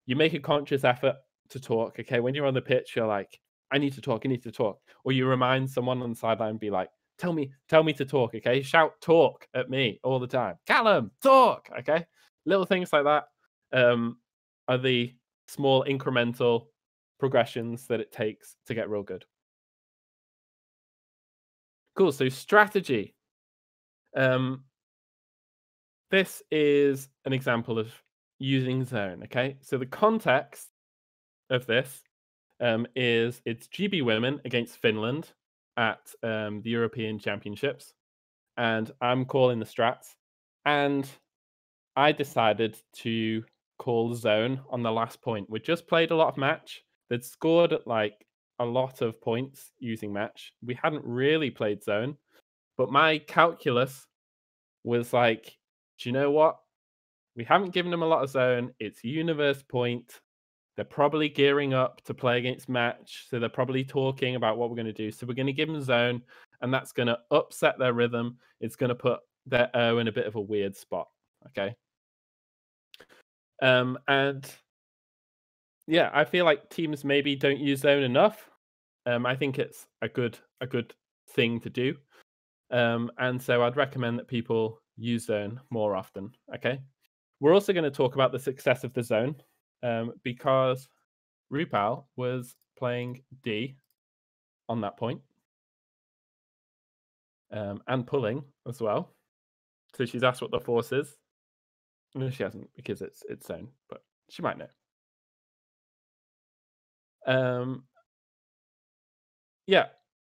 You make a conscious effort to talk. Okay, when you're on the pitch, you're like, I need to talk, I need to talk. Or you remind someone on the sideline and be like, tell me, tell me to talk, okay? Shout talk at me all the time. Callum, talk, okay? Little things like that um, are the small incremental progressions that it takes to get real good. Cool, so strategy. Um, this is an example of using zone, okay? So the context of this Um, is it's G B women against Finland at um, the European Championships. And I'm calling the strats. And I decided to call zone on the last point. We just played a lot of match. They'd scored like a lot of points using match. We hadn't really played zone. But my calculus was like, do you know what? We haven't given them a lot of zone. It's universe point. They're probably gearing up to play against match. So they're probably talking about what we're going to do. So we're going to give them zone, and that's going to upset their rhythm. It's going to put their O in a bit of a weird spot. Okay. Um, and yeah, I feel like teams maybe don't use zone enough. Um, I think it's a good, a good thing to do. Um, and so I'd recommend that people use zone more often. Okay. We're also going to talk about the success of the zone. Um, because Rupal was playing D on that point, um, and pulling as well. So she's asked what the force is. No, she hasn't, because it's its own, but she might know. Um, yeah,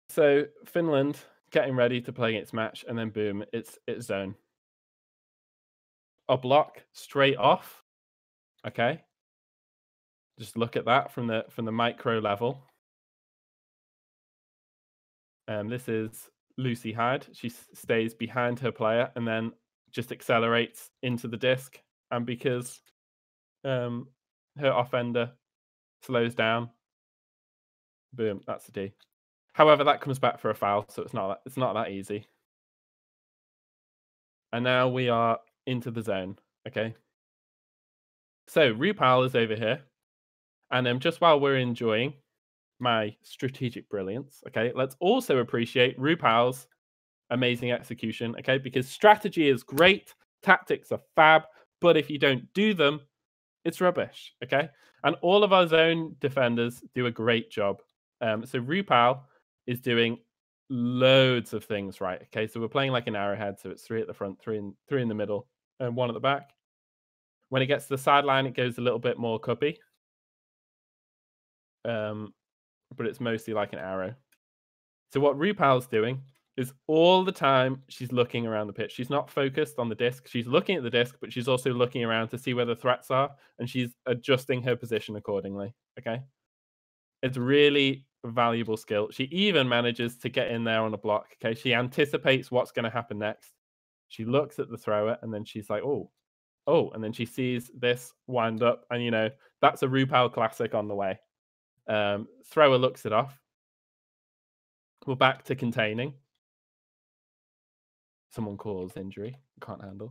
so Finland getting ready to play its match, and then boom, it's its zone. A block straight off, okay? Just look at that from the from the micro level. Um, this is Lucy Hyde. She stays behind her player and then just accelerates into the disc. And because um, her offender slows down, boom, that's a D. However, that comes back for a foul, so it's not it's not that easy. And now we are into the zone. Okay. So Rupal is over here. And um, just while we're enjoying my strategic brilliance, okay, let's also appreciate Rupal's amazing execution, okay, because strategy is great, tactics are fab, but if you don't do them, it's rubbish, okay? And all of our zone defenders do a great job. Um, so Rupal is doing loads of things right, okay? So we're playing like an arrowhead, so it's three at the front, three in, three in the middle, and one at the back. When it gets to the sideline, it goes a little bit more cuppy. Um, but it's mostly like an arrow. So what Rupal's doing is all the time she's looking around the pitch. She's not focused on the disc. She's looking at the disc, but she's also looking around to see where the threats are, and she's adjusting her position accordingly. Okay, it's really valuable skill. She even manages to get in there on a block. Okay, she anticipates what's going to happen next. She looks at the thrower, and then she's like, oh, oh, and then she sees this wind up, and you know that's a Rupal classic on the way. Um, thrower looks it off. We're back to containing. Someone calls injury. Can't handle.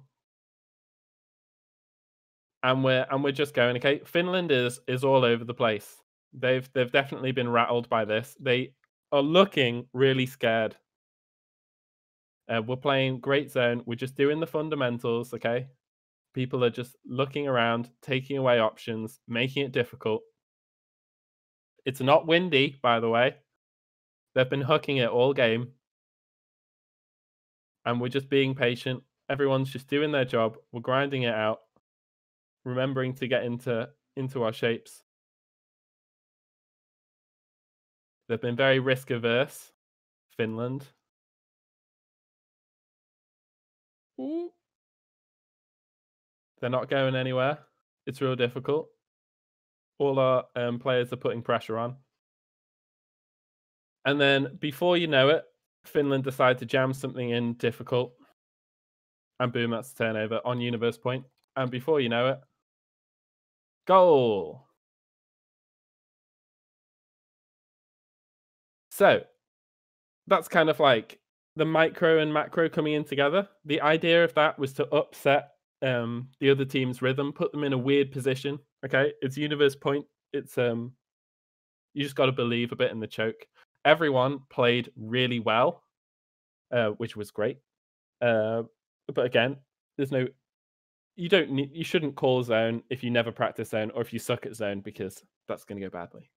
And we're and we're just going, okay. Finland is is all over the place. They've they've definitely been rattled by this. They are looking really scared. Uh, we're playing great zone. We're just doing the fundamentals, okay? People are just looking around, taking away options, making it difficult. It's not windy, by the way. They've been hooking it all game. And we're just being patient. Everyone's just doing their job. We're grinding it out. remembering to get into into our shapes. They've been very risk averse, Finland. Ooh. They're not going anywhere. It's real difficult. All our um, players are putting pressure on. And then before you know it, Finland decide to jam something in difficult. And boom, that's a turnover on Universe Point. And before you know it, goal. So that's kind of like the micro and macro coming in together. The idea of that was to upset um, the other team's rhythm, put them in a weird position. Okay, it's Universe Point. It's um, you just got to believe a bit in the choke. Everyone played really well, uh, which was great. Uh, but again, there's no, you don't need, you shouldn't call zone if you never practice zone or if you suck at zone, because that's going to go badly.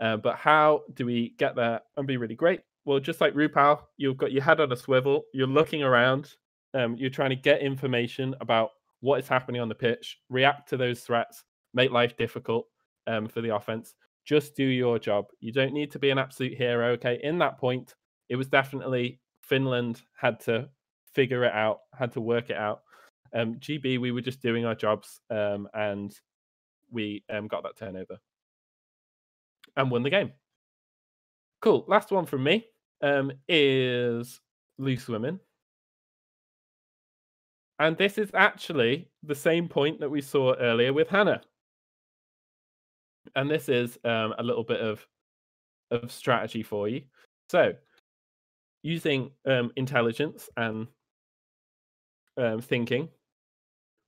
Uh, but how do we get there and be really great? Well, just like Rupal, you've got your head on a swivel. You're looking around. Um, you're trying to get information about what is happening on the pitch, react to those threats, make life difficult um, for the offense. Just do your job. You don't need to be an absolute hero. Okay, in that point, it was definitely Finland had to figure it out, had to work it out. Um, G B, we were just doing our jobs, um, and we um, got that turnover and won the game. Cool. Last one from me um, is Loose Women. And this is actually the same point that we saw earlier with Hannah. And this is um, a little bit of of strategy for you. So using um, intelligence and um, thinking,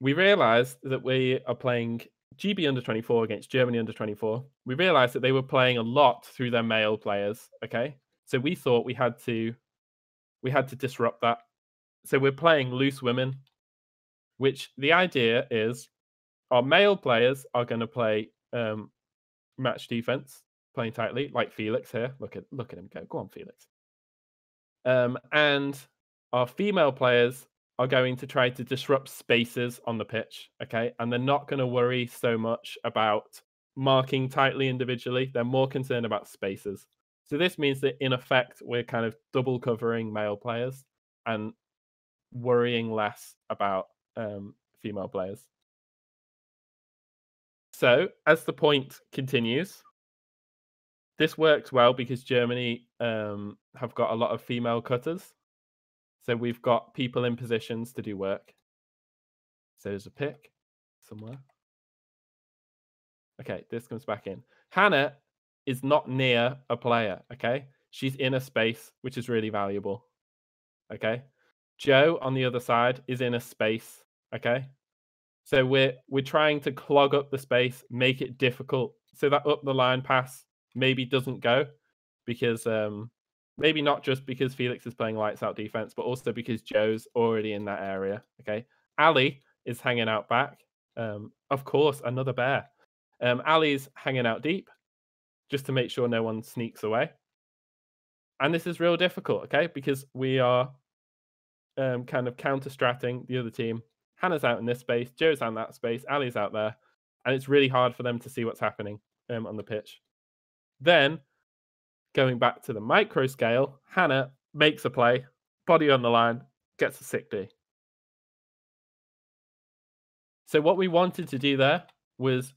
we realized that we are playing G B under twenty-four against Germany under twenty-four. We realized that they were playing a lot through their male players. Okay, so we thought we had to we had to disrupt that. So we're playing Loose Women, which the idea is our male players are going to play um, match defense, playing tightly, like Felix here. Look at look at him go. Go on, Felix. Um, and our female players are going to try to disrupt spaces on the pitch, okay? And they're not going to worry so much about marking tightly individually. They're more concerned about spaces. So this means that, in effect, we're kind of double covering male players and worrying less about um, female players. So, as the point continues, this works well because Germany um, have got a lot of female cutters. So we've got people in positions to do work. So there's a pick somewhere. Okay, this comes back in. Hannah is not near a player, okay? She's in a space, which is really valuable, okay? Joe, on the other side, is in a space, okay? So we're, we're trying to clog up the space, make it difficult, so that up the line pass maybe doesn't go because... Um, Maybe not just because Felix is playing lights out defense, but also because Joe's already in that area. Okay, Ali is hanging out back. Um, of course, another bear. Um, Ali's hanging out deep, just to make sure no one sneaks away. And this is real difficult, okay, because we are um, kind of counter-stratting the other team. Hannah's out in this space, Joe's out in that space, Ali's out there, and it's really hard for them to see what's happening um, on the pitch. Then, going back to the micro scale, Hannah makes a play, body on the line, gets a sick D. So what we wanted to do there was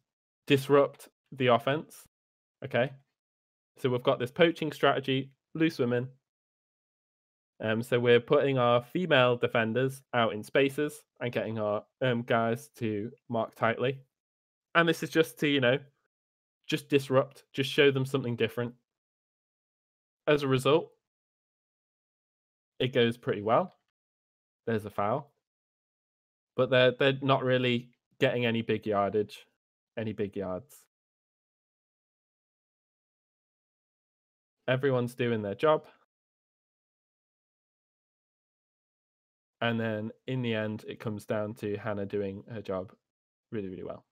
disrupt the offense. Okay. So we've got this poaching strategy, Loose Women. Um, so we're putting our female defenders out in spaces and getting our um, guys to mark tightly. And this is just to, you know, just disrupt, just show them something different. As a result, it goes pretty well. There's a foul. But they're, they're not really getting any big yardage, any big yards. Everyone's doing their job. And then in the end, it comes down to Hannah doing her job really, really well.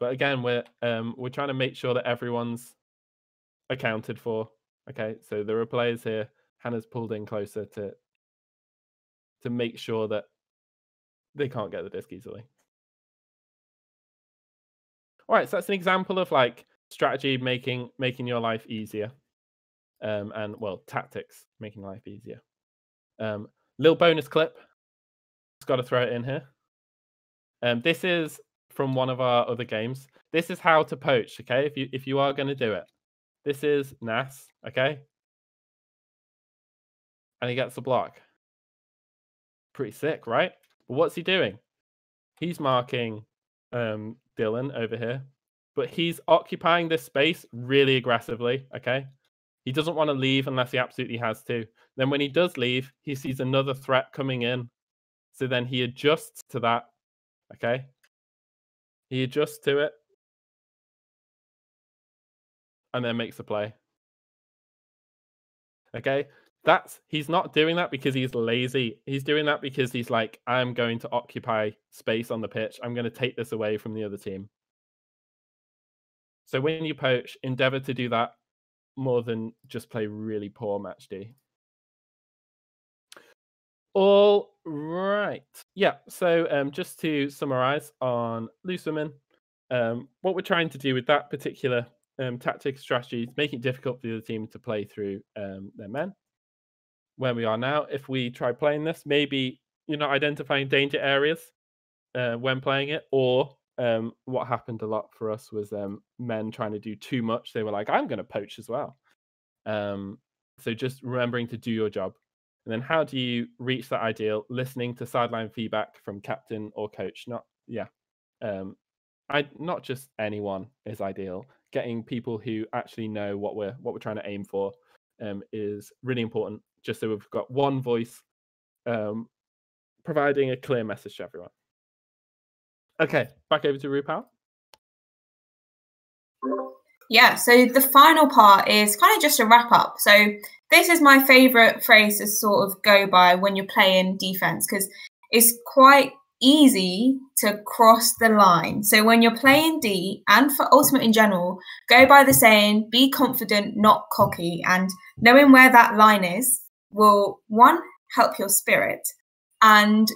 But again, we're, um, we're trying to make sure that everyone's accounted for. Okay, so there are players here. Hannah's pulled in closer to to make sure that they can't get the disc easily. all right, so that's an example of like strategy making making your life easier, um, and well, tactics making life easier. Um, little bonus clip, just got to throw it in here. Um, this is from one of our other games. This is how to poach. Okay, if you if you are going to do it, this is Nass. Okay, and he gets the block. Pretty sick, right? But what's he doing? He's marking um, Dylan over here, but he's occupying this space really aggressively. Okay, he doesn't want to leave unless he absolutely has to. Then when he does leave, he sees another threat coming in, so then he adjusts to that. Okay, he adjusts to it, and then makes the play. Okay. That's he's not doing that because he's lazy. He's doing that because he's like, I'm going to occupy space on the pitch. I'm going to take this away from the other team. So when you poach, endeavor to do that more than just play really poor match D. All right. Yeah. So um, just to summarize on Loose Women, um, what we're trying to do with that particular um, tactic strategy is make it difficult for the other team to play through um, their men. Where we are now, if we try playing this, maybe you're not identifying danger areas uh, when playing it, or um, what happened a lot for us was um, men trying to do too much. They were like, I'm going to poach as well. Um, so just remembering to do your job. And then how do you reach that ideal? Listening to sideline feedback from captain or coach. Not, yeah. Um, I, not just anyone is ideal. Getting people who actually know what we're, what we're trying to aim for um, is really important. Just so we've got one voice, um, providing a clear message to everyone. Okay, back over to Rupal. Yeah, so the final part is kind of just a wrap up. So this is my favourite phrase to sort of go by when you're playing defence, because it's quite easy to cross the line. So when you're playing D, and for Ultimate in general, go by the saying, be confident, not cocky. And knowing where that line is will, one, help your spirit, and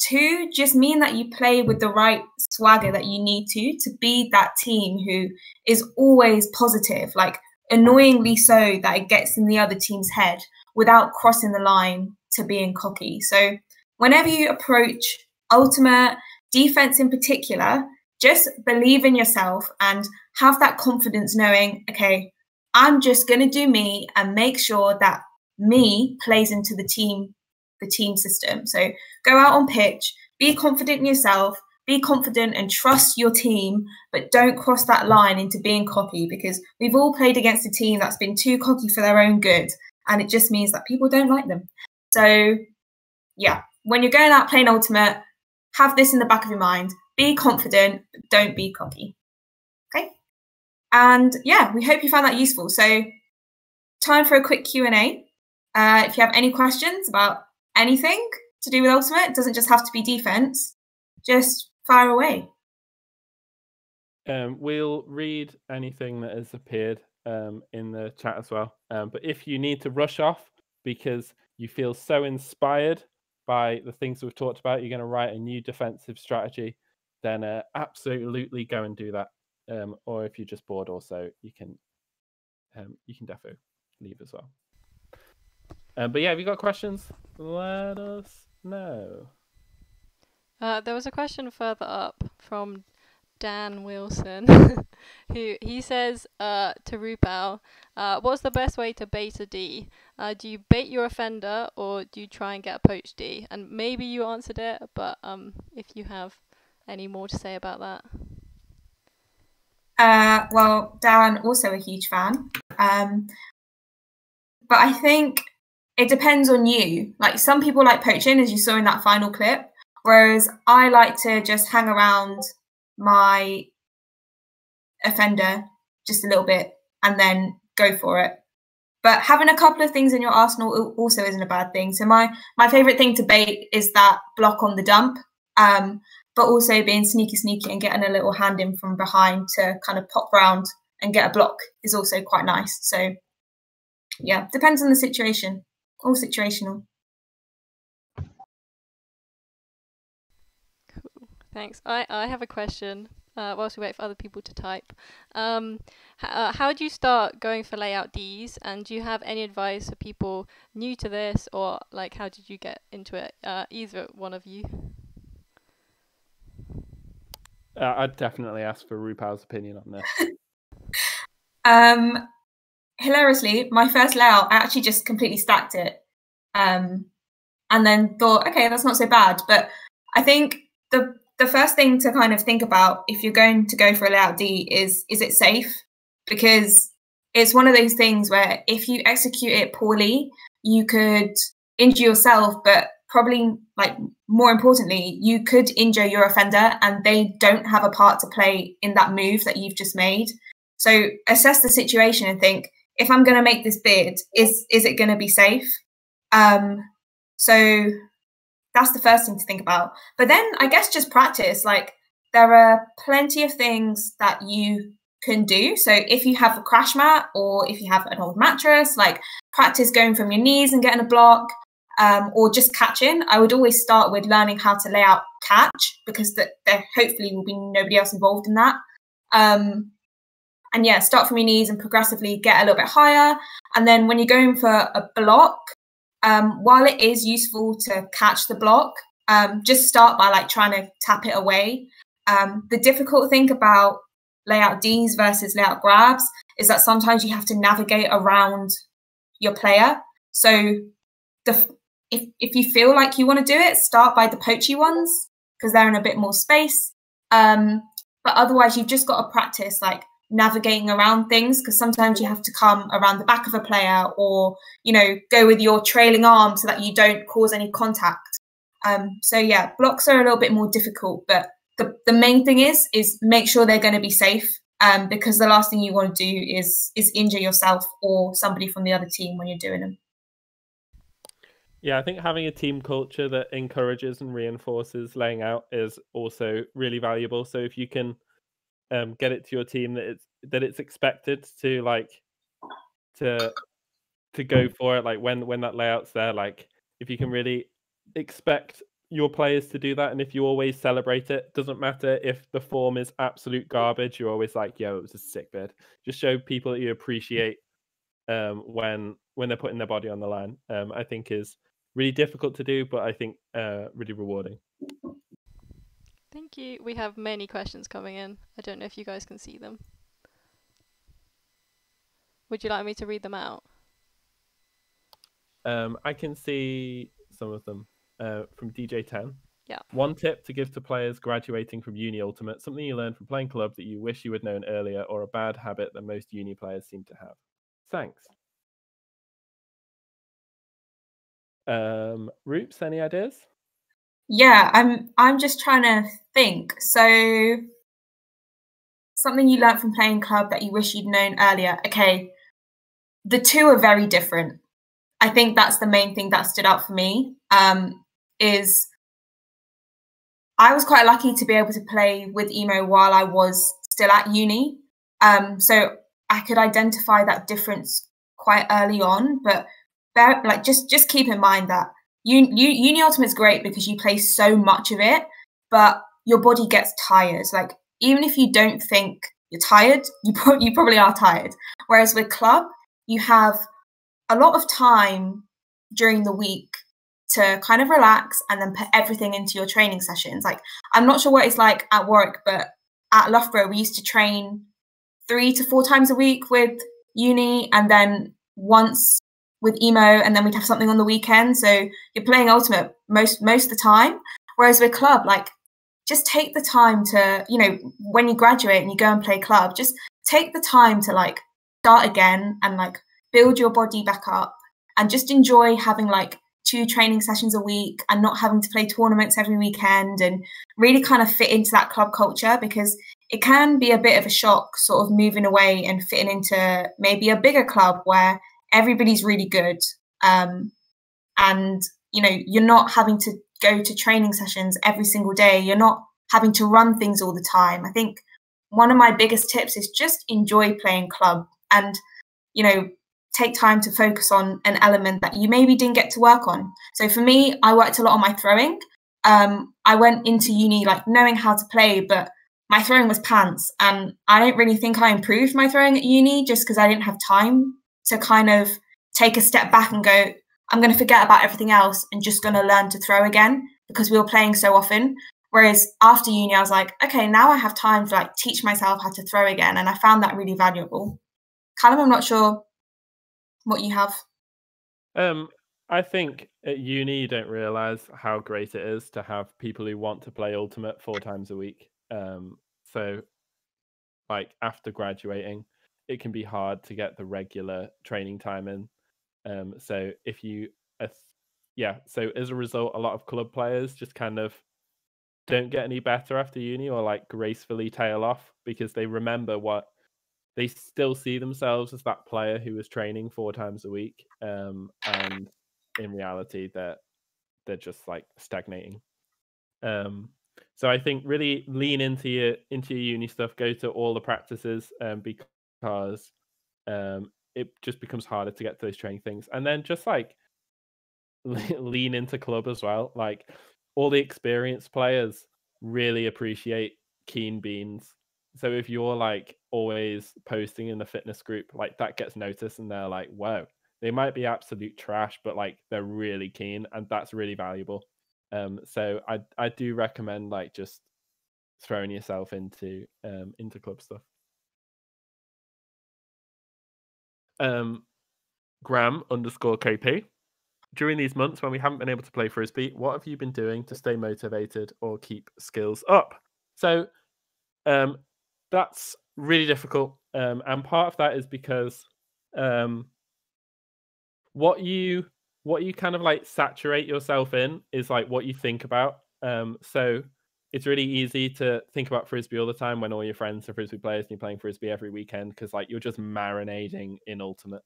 two, just mean that you play with the right swagger that you need to to be that team who is always positive, like annoyingly so that it gets in the other team's head without crossing the line to being cocky. So whenever you approach Ultimate, defense in particular, just believe in yourself and have that confidence knowing, okay, I'm just going to do me and make sure that me plays into the team, the team system. So go out on pitch, be confident in yourself, be confident and trust your team, but don't cross that line into being cocky, because we've all played against a team that's been too cocky for their own good. And it just means that people don't like them. So yeah, when you're going out playing Ultimate, have this in the back of your mind. Be confident, but don't be cocky. Okay? And yeah, we hope you found that useful. So time for a quick Q and A. Uh, if you have any questions about anything to do with Ultimate, it doesn't just have to be defense, just fire away. Um, we'll read anything that has appeared um, in the chat as well. Um, but if you need to rush off because you feel so inspired by the things we've talked about, you're going to write a new defensive strategy, then uh, absolutely go and do that. Um, or if you're just bored, also you can um, you can definitely leave as well. Um, but yeah, have you got questions? Let us know. Uh, there was a question further up from Dan Wilson, who he says uh, to Rupal, uh, what's the best way to bait a D? Uh, do you bait your offender or do you try and get a poach D? And maybe you answered it, but um, if you have any more to say about that. Uh, well, Dan, also a huge fan. Um, but I think it depends on you. Like, some people like poaching, as you saw in that final clip, whereas I like to just hang around my offender just a little bit and then go for it. But having a couple of things in your arsenal also isn't a bad thing. So my my favorite thing to bait is that block on the dump, um but also being sneaky sneaky and getting a little hand in from behind to kind of pop round and get a block is also quite nice. So yeah, depends on the situation, all situational. Thanks. I, I have a question uh, whilst we wait for other people to type. Um, h uh, how do you start going for layout Ds? And do you have any advice for people new to this, or like how did you get into it? Uh, either one of you. Uh, I'd definitely ask for Rupal's opinion on this. um, hilariously, my first layout, I actually just completely stacked it. Um, and then thought, okay, that's not so bad. But I think the the first thing to kind of think about if you're going to go for a layout D is, is it safe? Because it's one of those things where if you execute it poorly, you could injure yourself, but probably, like, more importantly, you could injure your offender and they don't have a part to play in that move that you've just made. So assess the situation and think, if I'm going to make this bid, is, is it going to be safe? Um, so that's the first thing to think about. But then I guess just practice. Like, there are plenty of things that you can do. So if you have a crash mat or if you have an old mattress, like, practice going from your knees and getting a block, um, or just catching. I would always start with learning how to lay out catch, because that there hopefully will be nobody else involved in that. Um, and yeah, start from your knees and progressively get a little bit higher. And then when you're going for a block, Um, while it is useful to catch the block, um, just start by like trying to tap it away. Um, the difficult thing about layout Ds versus layout grabs is that sometimes you have to navigate around your player. So the, if, if you feel like you want to do it, start by the poachy ones, because they're in a bit more space. Um, but otherwise, you've just got to practice like navigating around things, because sometimes you have to come around the back of a player, or, you know, go with your trailing arm so that you don't cause any contact. Um, so yeah, blocks are a little bit more difficult, but the, the main thing is, is make sure they're going to be safe, um, because the last thing you want to do is, is injure yourself or somebody from the other team when you're doing them. Yeah, I think having a team culture that encourages and reinforces laying out is also really valuable. So if you can Um, get it to your team that it's that it's expected to like to to go for it, like when when that layout's there, like if you can really expect your players to do that, and if you always celebrate it, doesn't matter if the form is absolute garbage, you're always like, yo, it was a sick bid. Just show people that you appreciate um when when they're putting their body on the line. um I think is really difficult to do, but I think uh really rewarding. Thank you. We have many questions coming in. I don't know if you guys can see them. Would you like me to read them out? Um, I can see some of them uh, from D J ten. Yeah. One tip to give to players graduating from uni ultimate, something you learned from playing club that you wish you had known earlier, or a bad habit that most uni players seem to have. Thanks. Um, Roops, any ideas? Yeah, I'm I'm just trying to think. So something you learned from playing club that you wish you'd known earlier. Okay, the two are very different. I think that's the main thing that stood out for me, um, is I was quite lucky to be able to play with Emo while I was still at uni. Um, so I could identify that difference quite early on, but bear, like just, just keep in mind that You, you, uni ultimate's great because you play so much of it, but your body gets tired. Like, even if you don't think you're tired, you, pro you probably are tired. Whereas with club, you have a lot of time during the week to kind of relax and then put everything into your training sessions. Like, I'm not sure what it's like at Warwick, but at Loughborough, we used to train three to four times a week with uni, and then once with Emo, and then we'd have something on the weekend. So you're playing ultimate most most of the time, whereas with club, like, just take the time to, you know, when you graduate and you go and play club, just take the time to like start again and like build your body back up, and just enjoy having like two training sessions a week and not having to play tournaments every weekend, and really kind of fit into that club culture, because it can be a bit of a shock sort of moving away and fitting into maybe a bigger club where everybody's really good, um, and, you know, you're not having to go to training sessions every single day. You're not having to run things all the time. I think one of my biggest tips is just enjoy playing club, and, you know, take time to focus on an element that you maybe didn't get to work on. So for me, I worked a lot on my throwing. Um, I went into uni like knowing how to play, but my throwing was pants, and I don't really think I improved my throwing at uni just because I didn't have time to kind of take a step back and go, I'm going to forget about everything else and just going to learn to throw again, because we were playing so often. Whereas after uni, I was like, okay, now I have time to like teach myself how to throw again. And I found that really valuable. Callum, I'm not sure what you have. Um, I think at uni, you don't realize how great it is to have people who want to play Ultimate four times a week. Um, so like after graduating, it can be hard to get the regular training time in. Um, so if you, uh, yeah, so as a result, a lot of club players just kind of don't get any better after uni, or like gracefully tail off, because they remember what they still see themselves as that player who was training four times a week. Um, and in reality, they're, they're just like stagnating. Um, so I think really lean into your, into your uni stuff, go to all the practices, um, because, um, it just becomes harder to get to those training things. And then just like lean into club as well. Like all the experienced players really appreciate keen beans. So if you're like always posting in the fitness group, like that gets noticed and they're like, whoa, they might be absolute trash, but like they're really keen, and that's really valuable. Um, so I, I do recommend like just throwing yourself into, um, into club stuff. Um, Graham underscore K P. During these months when we haven't been able to play Frisbee, what have you been doing to stay motivated or keep skills up? So um, that's really difficult. Um, and part of that is because um, what you what you kind of like saturate yourself in is like what you think about. Um, so it's really easy to think about Frisbee all the time when all your friends are Frisbee players and you're playing Frisbee every weekend, because like you're just marinating in Ultimate.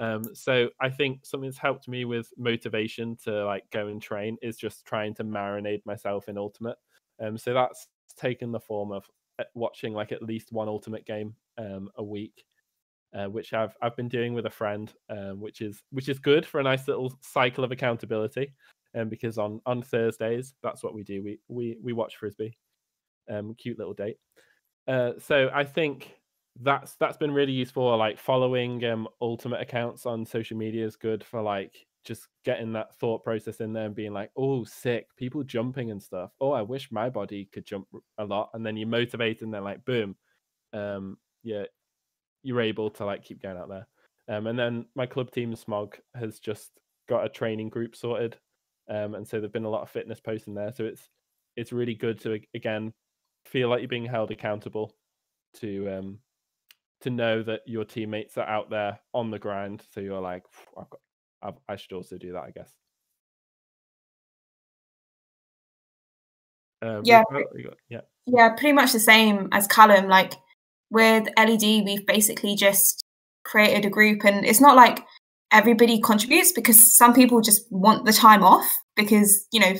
Um, so I think something that's helped me with motivation to like go and train is just trying to marinate myself in Ultimate. Um, so that's taken the form of watching like at least one Ultimate game um, a week, uh, which I've I've been doing with a friend, um, which is which is good for a nice little cycle of accountability. Um, because on, on Thursdays, that's what we do. We we we watch Frisbee. Um, cute little date. Uh, so I think that's that's been really useful. Like following um, Ultimate accounts on social media is good for like just getting that thought process in there and being like, oh, sick, people jumping and stuff. Oh, I wish my body could jump a lot. And then you're motivated and then like, boom, um, yeah, you're able to like keep going out there. Um, and then my club team, Smog, has just got a training group sorted. Um, and so there've been a lot of fitness posts in there. So it's it's really good to again feel like you're being held accountable to um, to know that your teammates are out there on the grind. So you're like, I've got, I've, I should also do that, I guess. Um, yeah, got, yeah, yeah, pretty much the same as Callum. Like with L E D, we've basically just created a group, and it's not like everybody contributes, because some people just want the time off, because, you know,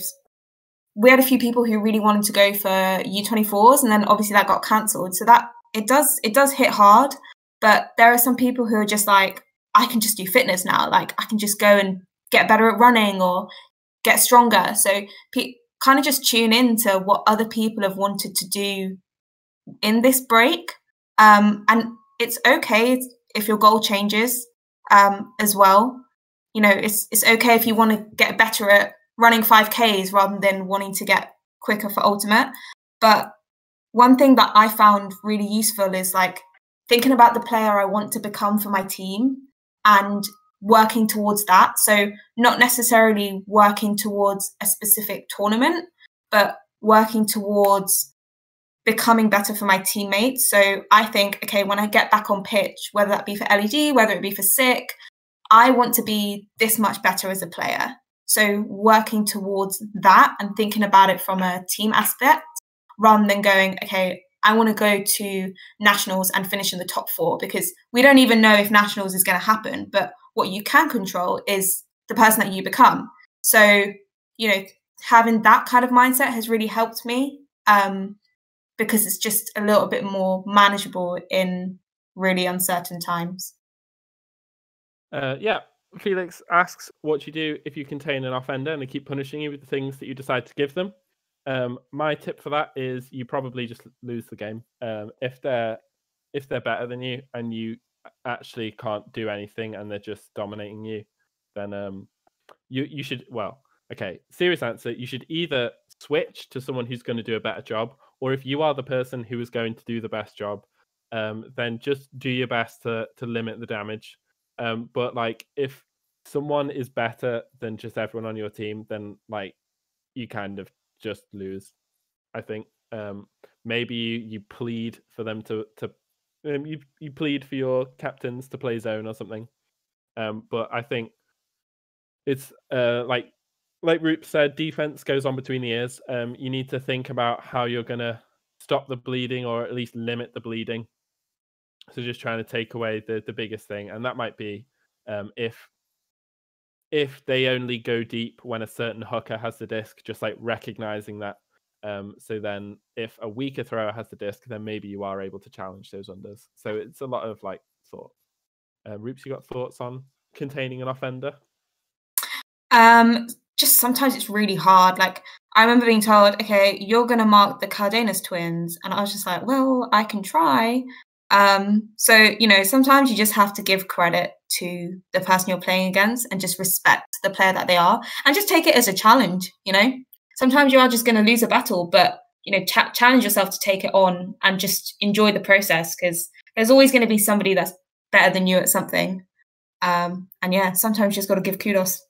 we had a few people who really wanted to go for U twenty-fours, and then obviously that got cancelled. So that it does it does hit hard, but there are some people who are just like, I can just do fitness now. Like I can just go and get better at running or get stronger. So kind of just tune in to what other people have wanted to do in this break. Um, and it's okay if your goal changes. Um, as well, you know, it's it's okay if you want to get better at running five Ks rather than wanting to get quicker for Ultimate. But one thing that I found really useful is like thinking about the player I want to become for my team and working towards that. So not necessarily working towards a specific tournament, but working towards becoming better for my teammates. So I think, okay, when I get back on pitch, whether that be for L E D, whether it be for Sick, I want to be this much better as a player. So working towards that and thinking about it from a team aspect, rather than going, okay, I want to go to Nationals and finish in the top four, because we don't even know if Nationals is going to happen. But what you can control is the person that you become. So, you know, having that kind of mindset has really helped me. Um, because it's just a little bit more manageable in really uncertain times. Uh, yeah, Felix asks, what do you do if you contain an offender and they keep punishing you with the things that you decide to give them? Um, my tip for that is you probably just lose the game. Um, if they're if they're better than you and you actually can't do anything and they're just dominating you, then um, you you should well, okay, serious answer. You should either switch to someone who's going to do a better job, or if you are the person who is going to do the best job, um, then just do your best to to limit the damage. Um, but like if someone is better than just everyone on your team, then like you kind of just lose, I think. Um, maybe you, you plead for them to to um, you you plead for your captains to play zone or something. Um, but I think it's uh like like Rup said, defense goes on between the ears. Um, you need to think about how you're gonna stop the bleeding or at least limit the bleeding. So just trying to take away the the biggest thing, and that might be um if. if they only go deep when a certain hooker has the disc, just like recognizing that. Um, so then if a weaker thrower has the disc, then maybe you are able to challenge those unders. So it's a lot of like thought. Uh, Rups, you got thoughts on containing an offender? Um, just sometimes it's really hard. Like I remember being told, okay, you're going to mark the Cardenas twins. And I was just like, well, I can try. Um, so, you know, sometimes you just have to give credit to the person you're playing against and just respect the player that they are and just take it as a challenge. You know, sometimes you are just going to lose a battle, but, you know, ch challenge yourself to take it on and just enjoy the process, because there's always going to be somebody that's better than you at something. Um, and yeah, sometimes you just got to give kudos.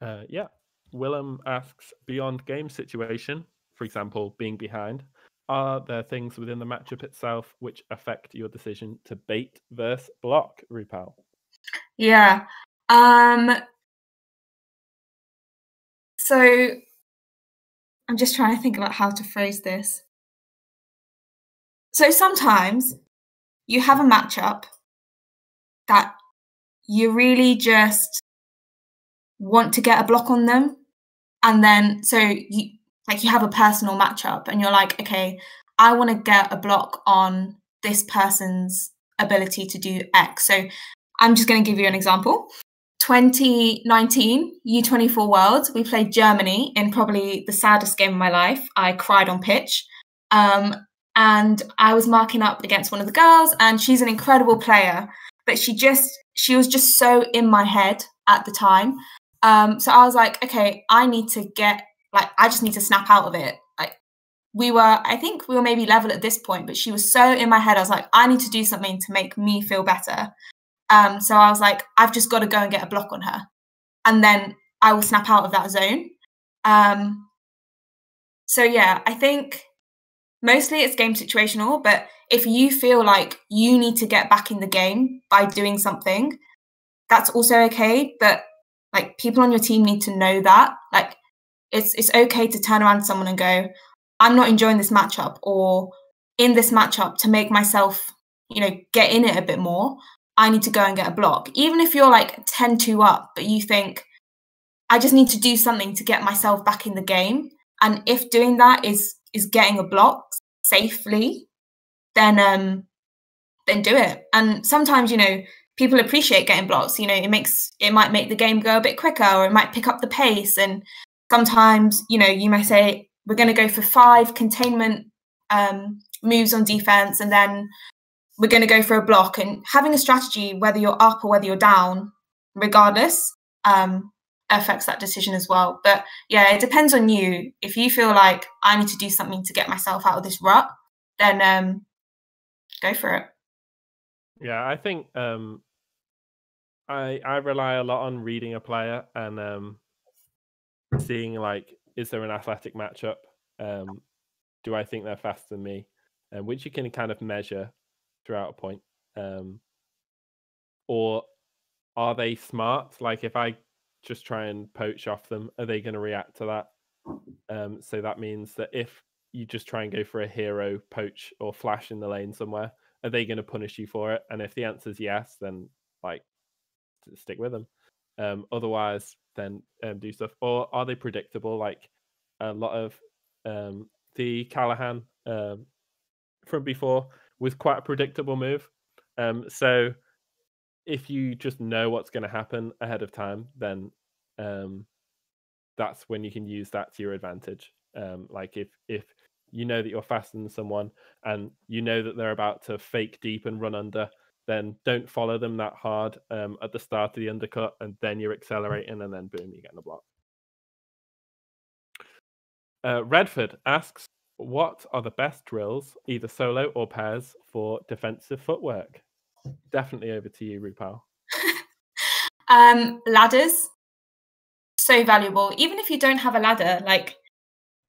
Uh, yeah. Willem asks, beyond game situation, for example, being behind, are there things within the matchup itself which affect your decision to bait versus block, Rupal? Yeah. Um, so I'm just trying to think about how to phrase this. So sometimes you have a matchup that you really just want to get a block on them. And then so you... Like you have a personal matchup and you're like, okay, I want to get a block on this person's ability to do X. So I'm just going to give you an example. twenty nineteen U twenty-four Worlds, we played Germany in probably the saddest game of my life. I cried on pitch. Um, and I was marking up against one of the girls, and she's an incredible player, but she just, she was just so in my head at the time. Um, so I was like, okay, I need to get, Like, I just need to snap out of it. Like, we were, I think we were maybe level at this point, but she was so in my head. I was like, I need to do something to make me feel better. Um, so I was like, I've just got to go and get a block on her. And then I will snap out of that zone. Um, so, yeah, I think mostly it's game situational. But if you feel like you need to get back in the game by doing something, that's also okay. But, like, people on your team need to know that. Like, It's, it's okay to turn around to someone and go, I'm not enjoying this matchup, or in this matchup to make myself, you know, get in it a bit more, I need to go and get a block. Even if you're like ten two up, but you think, I just need to do something to get myself back in the game. And if doing that is is getting a block safely, then um then do it. And sometimes, you know, people appreciate getting blocks. You know, it makes it might make the game go a bit quicker, or it might pick up the pace. And sometimes, you know, you might say, we're going to go for five containment um, moves on defense, and then we're going to go for a block. And having a strategy, whether you're up or whether you're down, regardless, um, affects that decision as well. But yeah, it depends on you. If you feel like I need to do something to get myself out of this rut, then um, go for it. Yeah, I think um, I, I rely a lot on reading a player and... Um... seeing like, is there an athletic matchup? Um, do I think they're faster than me? And um, which you can kind of measure throughout a point. Um, or are they smart? Like if I just try and poach off them, are they going to react to that? Um, so that means that if you just try and go for a hero poach or flash in the lane somewhere, are they going to punish you for it? And if the answer is yes, then like stick with them. Um, otherwise, then um, do stuff. Or are they predictable? Like a lot of um, the Callahan um, from before was quite a predictable move. Um, so if you just know what's going to happen ahead of time, then um, that's when you can use that to your advantage. Um, like if if you know that you're faster than someone and you know that they're about to fake deep and run under, then don't follow them that hard um, at the start of the undercut, and then you're accelerating, and then boom, you're getting a block. Uh, Redford asks, what are the best drills, either solo or pairs, for defensive footwork? Definitely over to you, Rupal. um, ladders, so valuable. Even if you don't have a ladder, like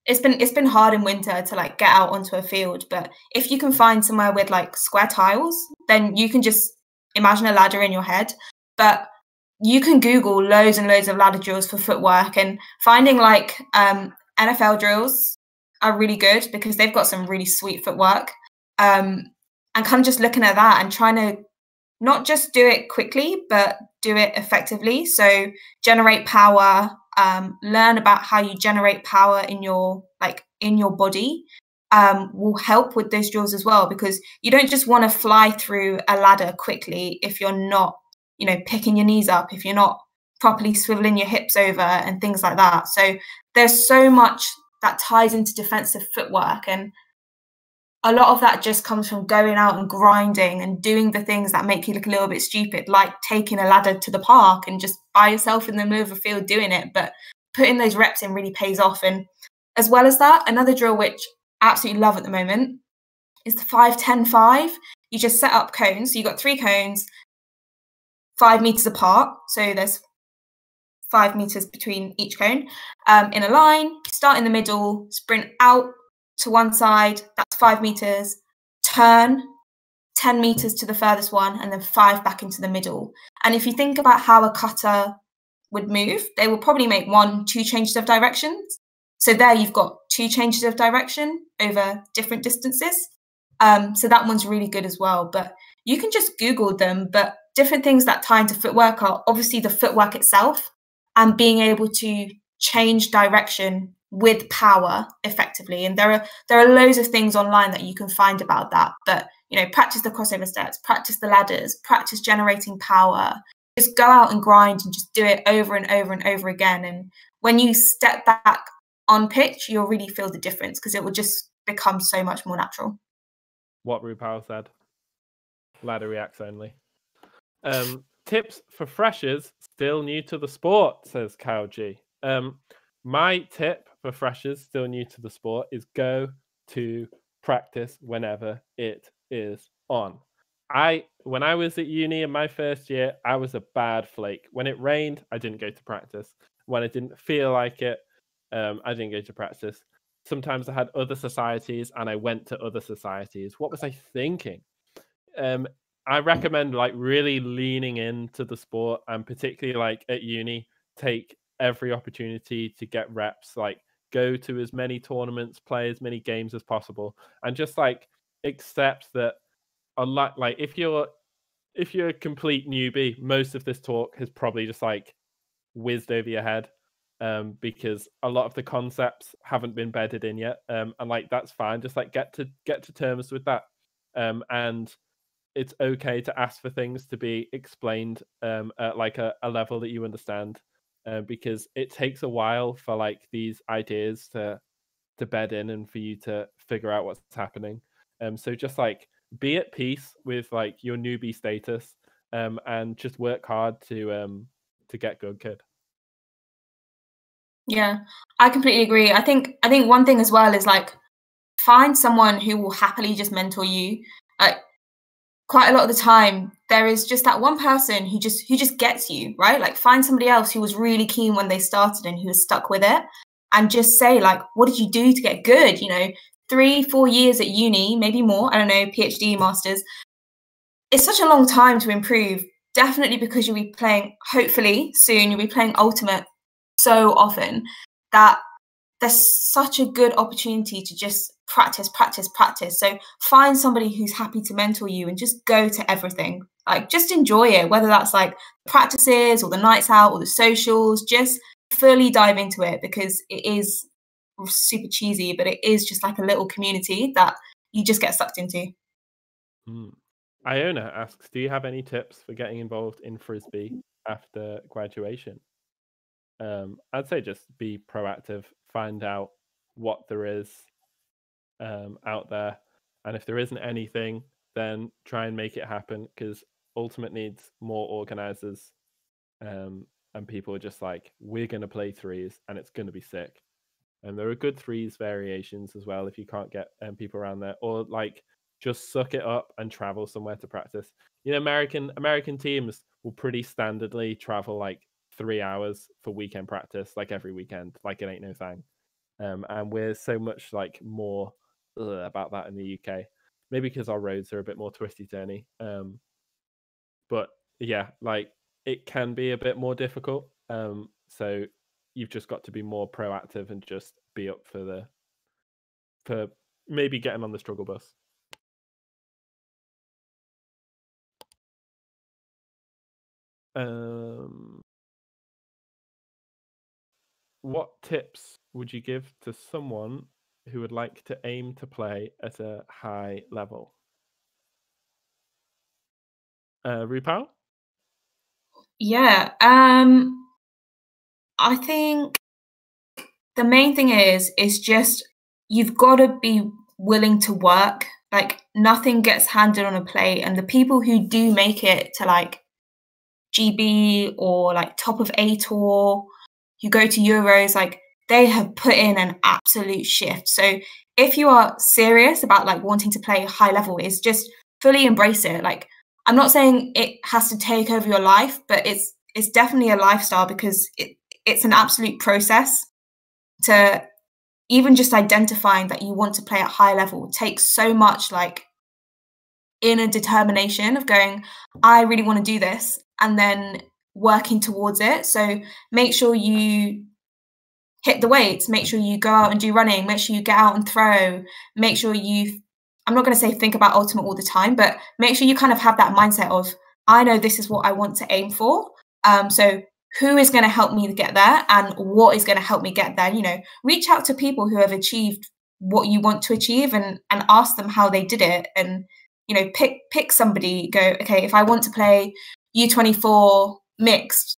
it's been it's been hard in winter to like get out onto a field, but if you can find somewhere with like square tiles, then you can just imagine a ladder in your head. But you can Google loads and loads of ladder drills for footwork, and finding like um. N F L drills are really good because they've got some really sweet footwork, um, and kind of just looking at that and trying to not just do it quickly, but do it effectively. So generate power, um, learn about how you generate power in your like in your body um, will help with those drills as well, because you don't just want to fly through a ladder quickly if you're not, you know, picking your knees up, if you're not properly swiveling your hips over and things like that. So there's so much that ties into defensive footwork, and a lot of that just comes from going out and grinding and doing the things that make you look a little bit stupid, like taking a ladder to the park and just by yourself in the middle of a field doing it. But putting those reps in really pays off. And as well as that, another drill which I absolutely love at the moment is the five ten five. You just set up cones. So you've got three cones, five meters apart. So there's five meters between each cone, um, in a line, start in the middle, sprint out to one side, that's five meters, turn ten meters to the furthest one, and then five back into the middle. And if you think about how a cutter would move, they will probably make one, two changes of directions. So there you've got two changes of direction over different distances. Um, so that one's really good as well, but you can just Google them. But different things that tie into footwork are obviously the footwork itself, and being able to change direction with power effectively. And there are there are loads of things online that you can find about that. But, you know, practice the crossover steps, practice the ladders, practice generating power. Just go out and grind and just do it over and over and over again. And when you step back on pitch, you'll really feel the difference, because it will just become so much more natural. What Rupal said. Ladder reacts only. Um, tips for freshers still new to the sport, says Kyle G. Um, my tip for freshers still new to the sport is go to practice whenever it is on. I, when I was at uni in my first year, I was a bad flake. When it rained, I didn't go to practice. When I didn't feel like it, um, I didn't go to practice. Sometimes I had other societies and I went to other societies. What was I thinking? Um, I recommend like really leaning into the sport, and particularly like at uni, take every opportunity to get reps, like go to as many tournaments, play as many games as possible, and just like accept that a lot, like if you're, if you're a complete newbie, most of this talk has probably just like whizzed over your head, um, because a lot of the concepts haven't been bedded in yet. Um, and like, that's fine. Just like get to get to terms with that. Um, and it's okay to ask for things to be explained um, at like a, a level that you understand, uh, because it takes a while for like these ideas to to bed in and for you to figure out what's happening. Um, so just like be at peace with like your newbie status, um, and just work hard to um, to get good, kid. Yeah, I completely agree. I think I think one thing as well is like find someone who will happily just mentor you. Like, quite a lot of the time there is just that one person who just who just gets you, right? Like find somebody else who was really keen when they started and who was stuck with it, and just say like, what did you do to get good? You know, three, four years at uni, maybe more, I don't know, PhD, masters. It's such a long time to improve, definitely, because you'll be playing, hopefully soon, you'll be playing Ultimate so often that there's such a good opportunity to just practice, practice, practice. So find somebody who's happy to mentor you and just go to everything. Like just enjoy it, whether that's like practices or the nights out or the socials, just fully dive into it, because it is super cheesy, but it is just like a little community that you just get sucked into. Mm. Iona asks, do you have any tips for getting involved in Frisbee after graduation? um, I'd say just be proactive, find out what there is um, out there. And if there isn't anything, then try and make it happen, because Ultimate needs more organizers, um, and people are just like, we're going to play threes and it's going to be sick. And there are good threes variations as well if you can't get um, people around there, or like just suck it up and travel somewhere to practice. You know, American American teams will pretty standardly travel like three hours for weekend practice, like every weekend, like it ain't no thing. Um, and we're so much like more ugh, about that in the U K, maybe because our roads are a bit more twisty-turny. Um, but yeah, like it can be a bit more difficult. Um, so you've just got to be more proactive and just be up for the, for maybe getting on the struggle bus. Um, what tips would you give to someone who would like to aim to play at a high level? Uh, Rupal? Yeah, um, I think the main thing is, is just you've got to be willing to work. Like, nothing gets handed on a plate, and the people who do make it to like G B or like top of A tour, you go to Euros, like they have put in an absolute shift. So if you are serious about like wanting to play high level, is just fully embrace it. Like, I'm not saying it has to take over your life, but it's it's definitely a lifestyle, because it, it's an absolute process to even just identifying that you want to play at high level takes so much like inner determination of going, I really want to do this, and then working towards it. So make sure you hit the weights, make sure you go out and do running, make sure you get out and throw, make sure you, I'm not going to say think about Ultimate all the time, but make sure you kind of have that mindset of, I know this is what I want to aim for. Um, so who is going to help me get there, and what is going to help me get there? You know, reach out to people who have achieved what you want to achieve, and, and ask them how they did it. And, you know, pick, pick somebody, go, okay, if I want to play U twenty-four mixed,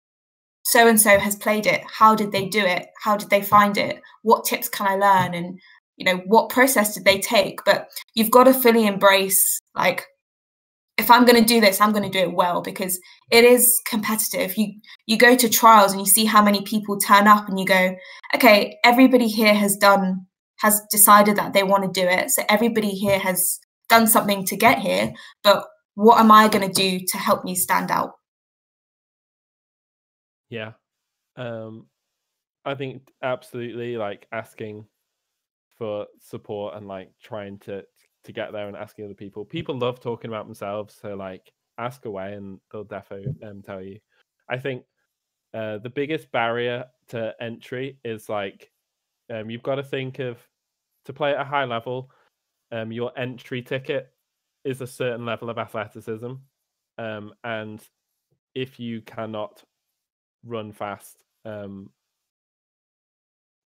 so-and-so has played it. How did they do it? How did they find it? What tips can I learn? And, you know, what process did they take? But you've got to fully embrace, like, if I'm going to do this, I'm going to do it well, because it is competitive. You you go to trials and you see how many people turn up, and you go, okay, everybody here has done, has decided that they want to do it. So everybody here has done something to get here, but what am I going to do to help me stand out? Yeah. Um, I think absolutely, like asking for support and like trying to, to get there and asking other people. People love talking about themselves, so like ask away and they'll defo um, tell you. I think uh, the biggest barrier to entry is like, um, you've got to think of, to play at a high level, um, your entry ticket is a certain level of athleticism, um, and if you cannot run fast, um,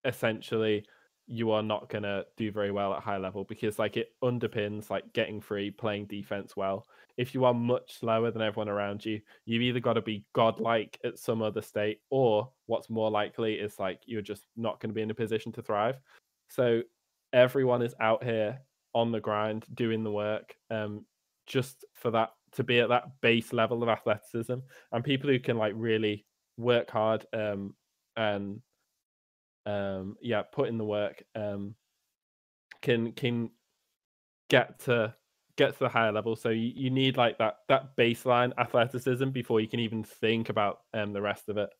essentially you are not going to do very well at high level, because like it underpins like getting free, playing defense well. If you are much slower than everyone around you, you've either got to be godlike at some other state, or what's more likely is like you're just not going to be in a position to thrive. So everyone is out here on the grind, doing the work, um, just for that, to be at that base level of athleticism. And people who can like really work hard, um, and um, yeah, put in the work, um, can can get to get to the higher level. So you, you need like that that baseline athleticism before you can even think about um the rest of it.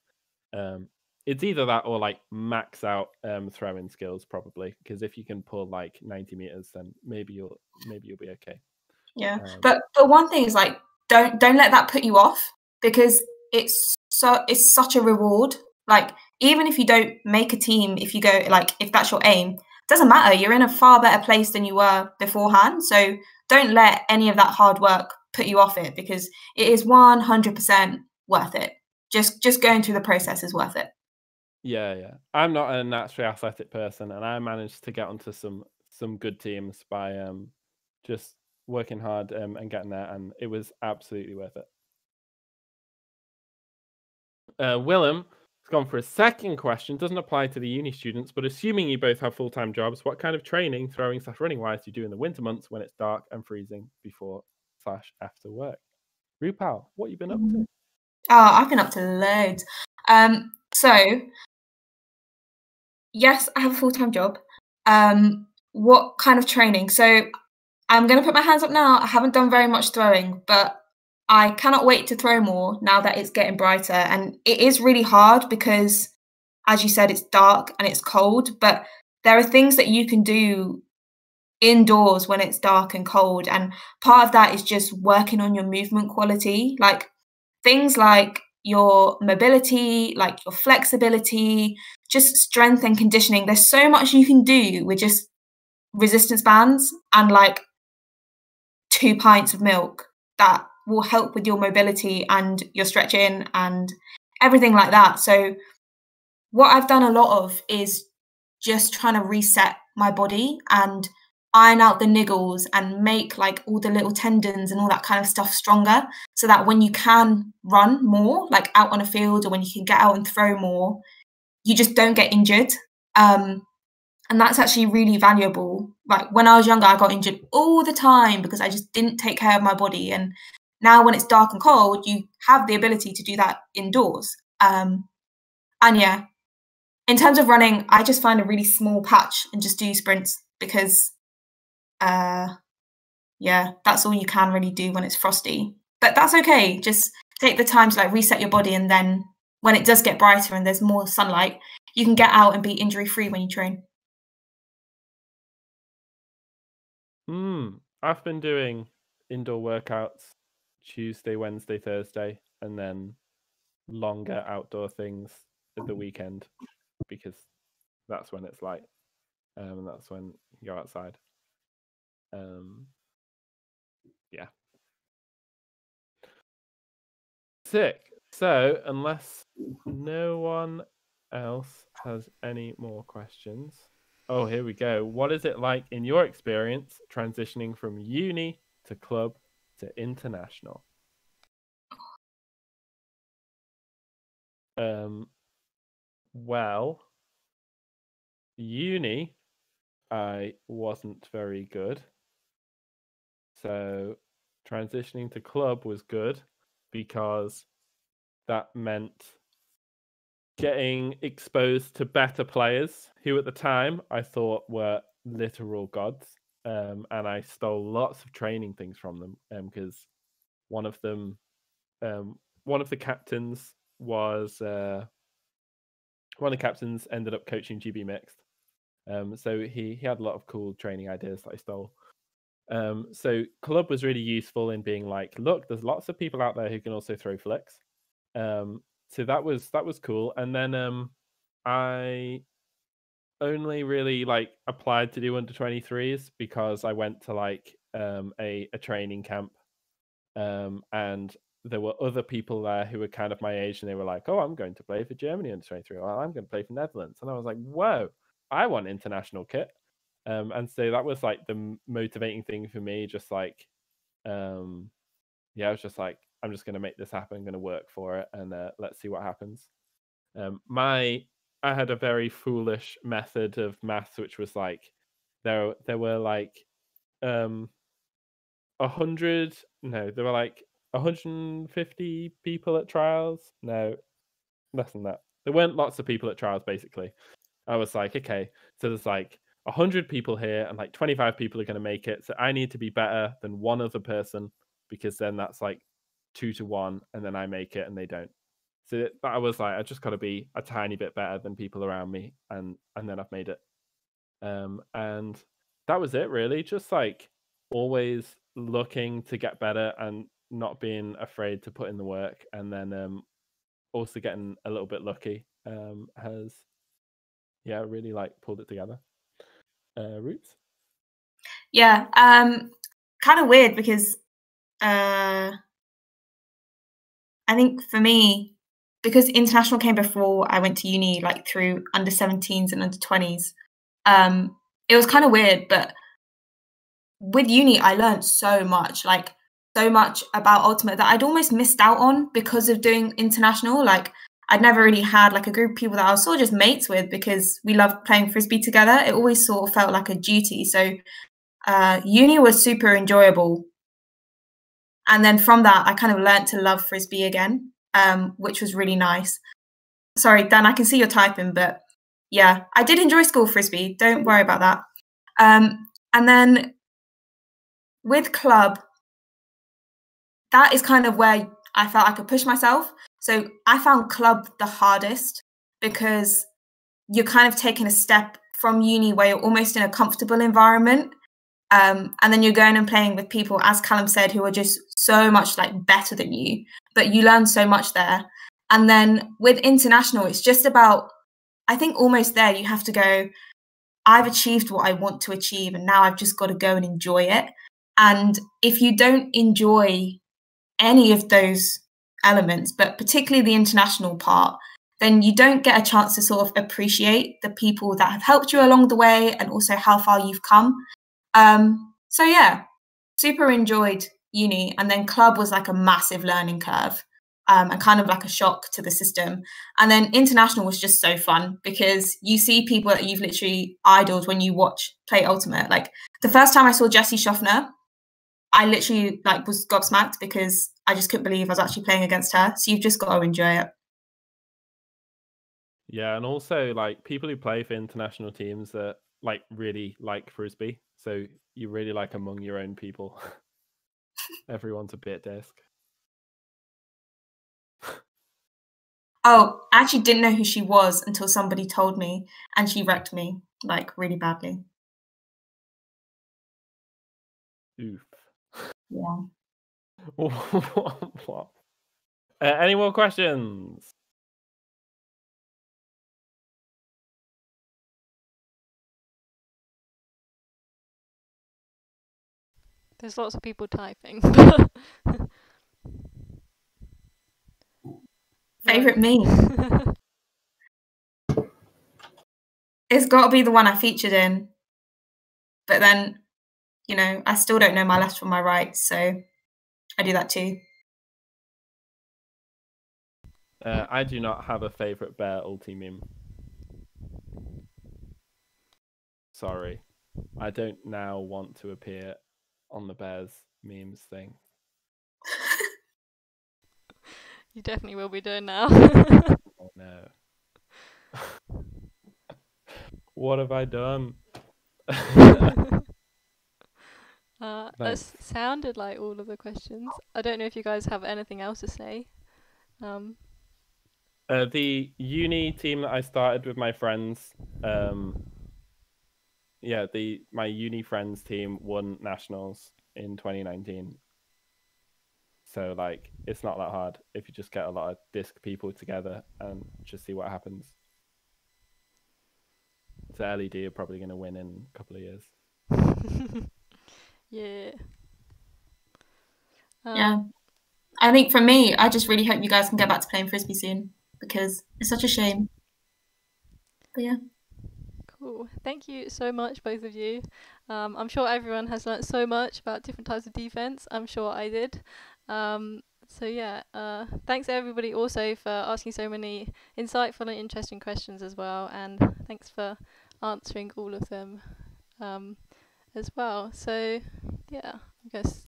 Um, it's either that or like max out um throwing skills, probably, because if you can pull like ninety meters, then maybe you'll maybe you'll be okay. Yeah, um, but but one thing is like, don't don't let that put you off, because it's so it's such a reward. Like, even if you don't make a team, if you go like if that's your aim, doesn't matter, you're in a far better place than you were beforehand. So don't let any of that hard work put you off it, because it is one hundred percent worth it. Just just going through the process is worth it. Yeah, yeah. I'm not a naturally athletic person, and I managed to get onto some some good teams by um just working hard um, and getting there, and it was absolutely worth it. Uh, Willem gone for a second question. Doesn't apply to the uni students, but assuming you both have full-time jobs, what kind of training, throwing slash running wise, do you do in the winter months when it's dark and freezing before slash after work? Rupal, what have you been up to? Oh, I've been up to loads. Um, so yes, I have a full-time job. Um, what kind of training? So I'm going to put my hands up now. I haven't done very much throwing, but I cannot wait to throw more now that it's getting brighter. And it is really hard because, as you said, it's dark and it's cold, but there are things that you can do indoors when it's dark and cold. And part of that is just working on your movement quality, like things like your mobility, like your flexibility, just strength and conditioning. There's so much you can do with just resistance bands and like two pints of milk that will help with your mobility and your stretching and everything like that. So what I've done a lot of is just trying to reset my body and iron out the niggles and make like all the little tendons and all that kind of stuff stronger, so that when you can run more, like out on a field, or when you can get out and throw more, you just don't get injured. Um, and that's actually really valuable. Like when I was younger, I got injured all the time because I just didn't take care of my body. And now when it's dark and cold, you have the ability to do that indoors. Um, and yeah, in terms of running, I just find a really small patch and just do sprints because, uh, yeah, that's all you can really do when it's frosty. But that's okay. Just take the time to like reset your body. And then when it does get brighter and there's more sunlight, you can get out and be injury-free when you train. Hmm. I've been doing indoor workouts Tuesday, Wednesday, Thursday, and then longer outdoor things at the weekend because that's when it's light, um, and that's when you're outside. Um, yeah. Sick. So, unless no one else has any more questions. Oh, here we go. What is it like in your experience transitioning from uni to club to international? Um, well, uni, I wasn't very good. So transitioning to club was good because that meant getting exposed to better players who at the time I thought were literal gods. Um, and I stole lots of training things from them because um, one of them, um, one of the captains was, uh, one of the captains ended up coaching G B Mixed. Um, so he, he had a lot of cool training ideas that I stole. Um, so club was really useful in being like, look, there's lots of people out there who can also throw flicks. Um, so that was, that was cool. And then um, I... only really like applied to do under twenty-threes because I went to like um a, a training camp um and there were other people there who were kind of my age and they were like, oh, I'm going to play for Germany under twenty-three, or I'm going to play for Netherlands, and I was like, whoa, I want international kit. Um and so that was like the motivating thing for me, just like um yeah I was just like, I'm just going to make this happen, I'm going to work for it, and uh, let's see what happens. um my I had a very foolish method of maths, which was like, there there were like um a hundred no there were like one hundred fifty people at trials, no less than that, there weren't lots of people at trials. Basically I was like, okay, so there's like one hundred people here and like twenty-five people are going to make it, so I need to be better than one other person because then that's like two to one and then I make it and they don't. So that I was like, I just got to be a tiny bit better than people around me, and and then I've made it. Um, and that was it, really. Just like always looking to get better and not being afraid to put in the work, and then um, also getting a little bit lucky um, has, yeah, really like pulled it together. Uh, Roots? Yeah, um, kind of weird because uh, I think for me, because international came before I went to uni, like through under seventeens and under twenties, um, it was kind of weird. But with uni, I learned so much, like so much about Ultimate that I'd almost missed out on because of doing international. Like I'd never really had like a group of people that I was sort of just mates with because we loved playing Frisbee together. It always sort of felt like a duty. So uh, uni was super enjoyable. And then from that, I kind of learned to love Frisbee again, um, which was really nice. Sorry, Dan, I can see you're typing, but yeah, I did enjoy school Frisbee. Don't worry about that. Um, and then with club, that is kind of where I felt I could push myself. So I found club the hardest because you're kind of taking a step from uni where you're almost in a comfortable environment. Um, and then you're going and playing with people, as Callum said, who are just so much like better than you, but you learn so much there. And then with international, it's just about, I think almost there you have to go, I've achieved what I want to achieve and now I've just got to go and enjoy it. And if you don't enjoy any of those elements, but particularly the international part, then you don't get a chance to sort of appreciate the people that have helped you along the way and also how far you've come. Um, so yeah, super enjoyed uni. And then club was like a massive learning curve. Um, and kind of like a shock to the system. And then international was just so fun because you see people that you've literally idoled when you watch play Ultimate. Like the first time I saw Jessie Schaffner, I literally like was gobsmacked because I just couldn't believe I was actually playing against her. So you've just got to enjoy it. Yeah, and also like people who play for international teams that like really like Frisbee. So you're really like among your own people. Everyone's a bit disc. Oh, I actually didn't know who she was until somebody told me, and she wrecked me, like, really badly. Oof. Yeah. What? Uh, any more questions? There's lots of people typing. Favorite meme. It's got to be the one I featured in, but then, you know, I still don't know my left from my right, so I do that too. Uh, I do not have a favorite bear ulti meme. Sorry, I don't now want to appear on the bears memes thing. You definitely will be doing now. Oh no. What have I done? uh, that sounded like all of the questions. I don't know if you guys have anything else to say. Um, uh, the uni team that I started with my friends, um, yeah, the my uni friends team won Nationals in twenty nineteen. So, like, it's not that hard if you just get a lot of disc people together and just see what happens. So L E D are probably going to win in a couple of years. Yeah. Um, yeah. I think for me, I just really hope you guys can get back to playing Frisbee soon because it's such a shame. But, yeah. Cool. Thank you so much, both of you. Um, I'm sure everyone has learnt so much about different types of defence. I'm sure I did. Um, so yeah, uh, thanks everybody also for asking so many insightful and interesting questions as well, and thanks for answering all of them um, as well. So yeah, I guess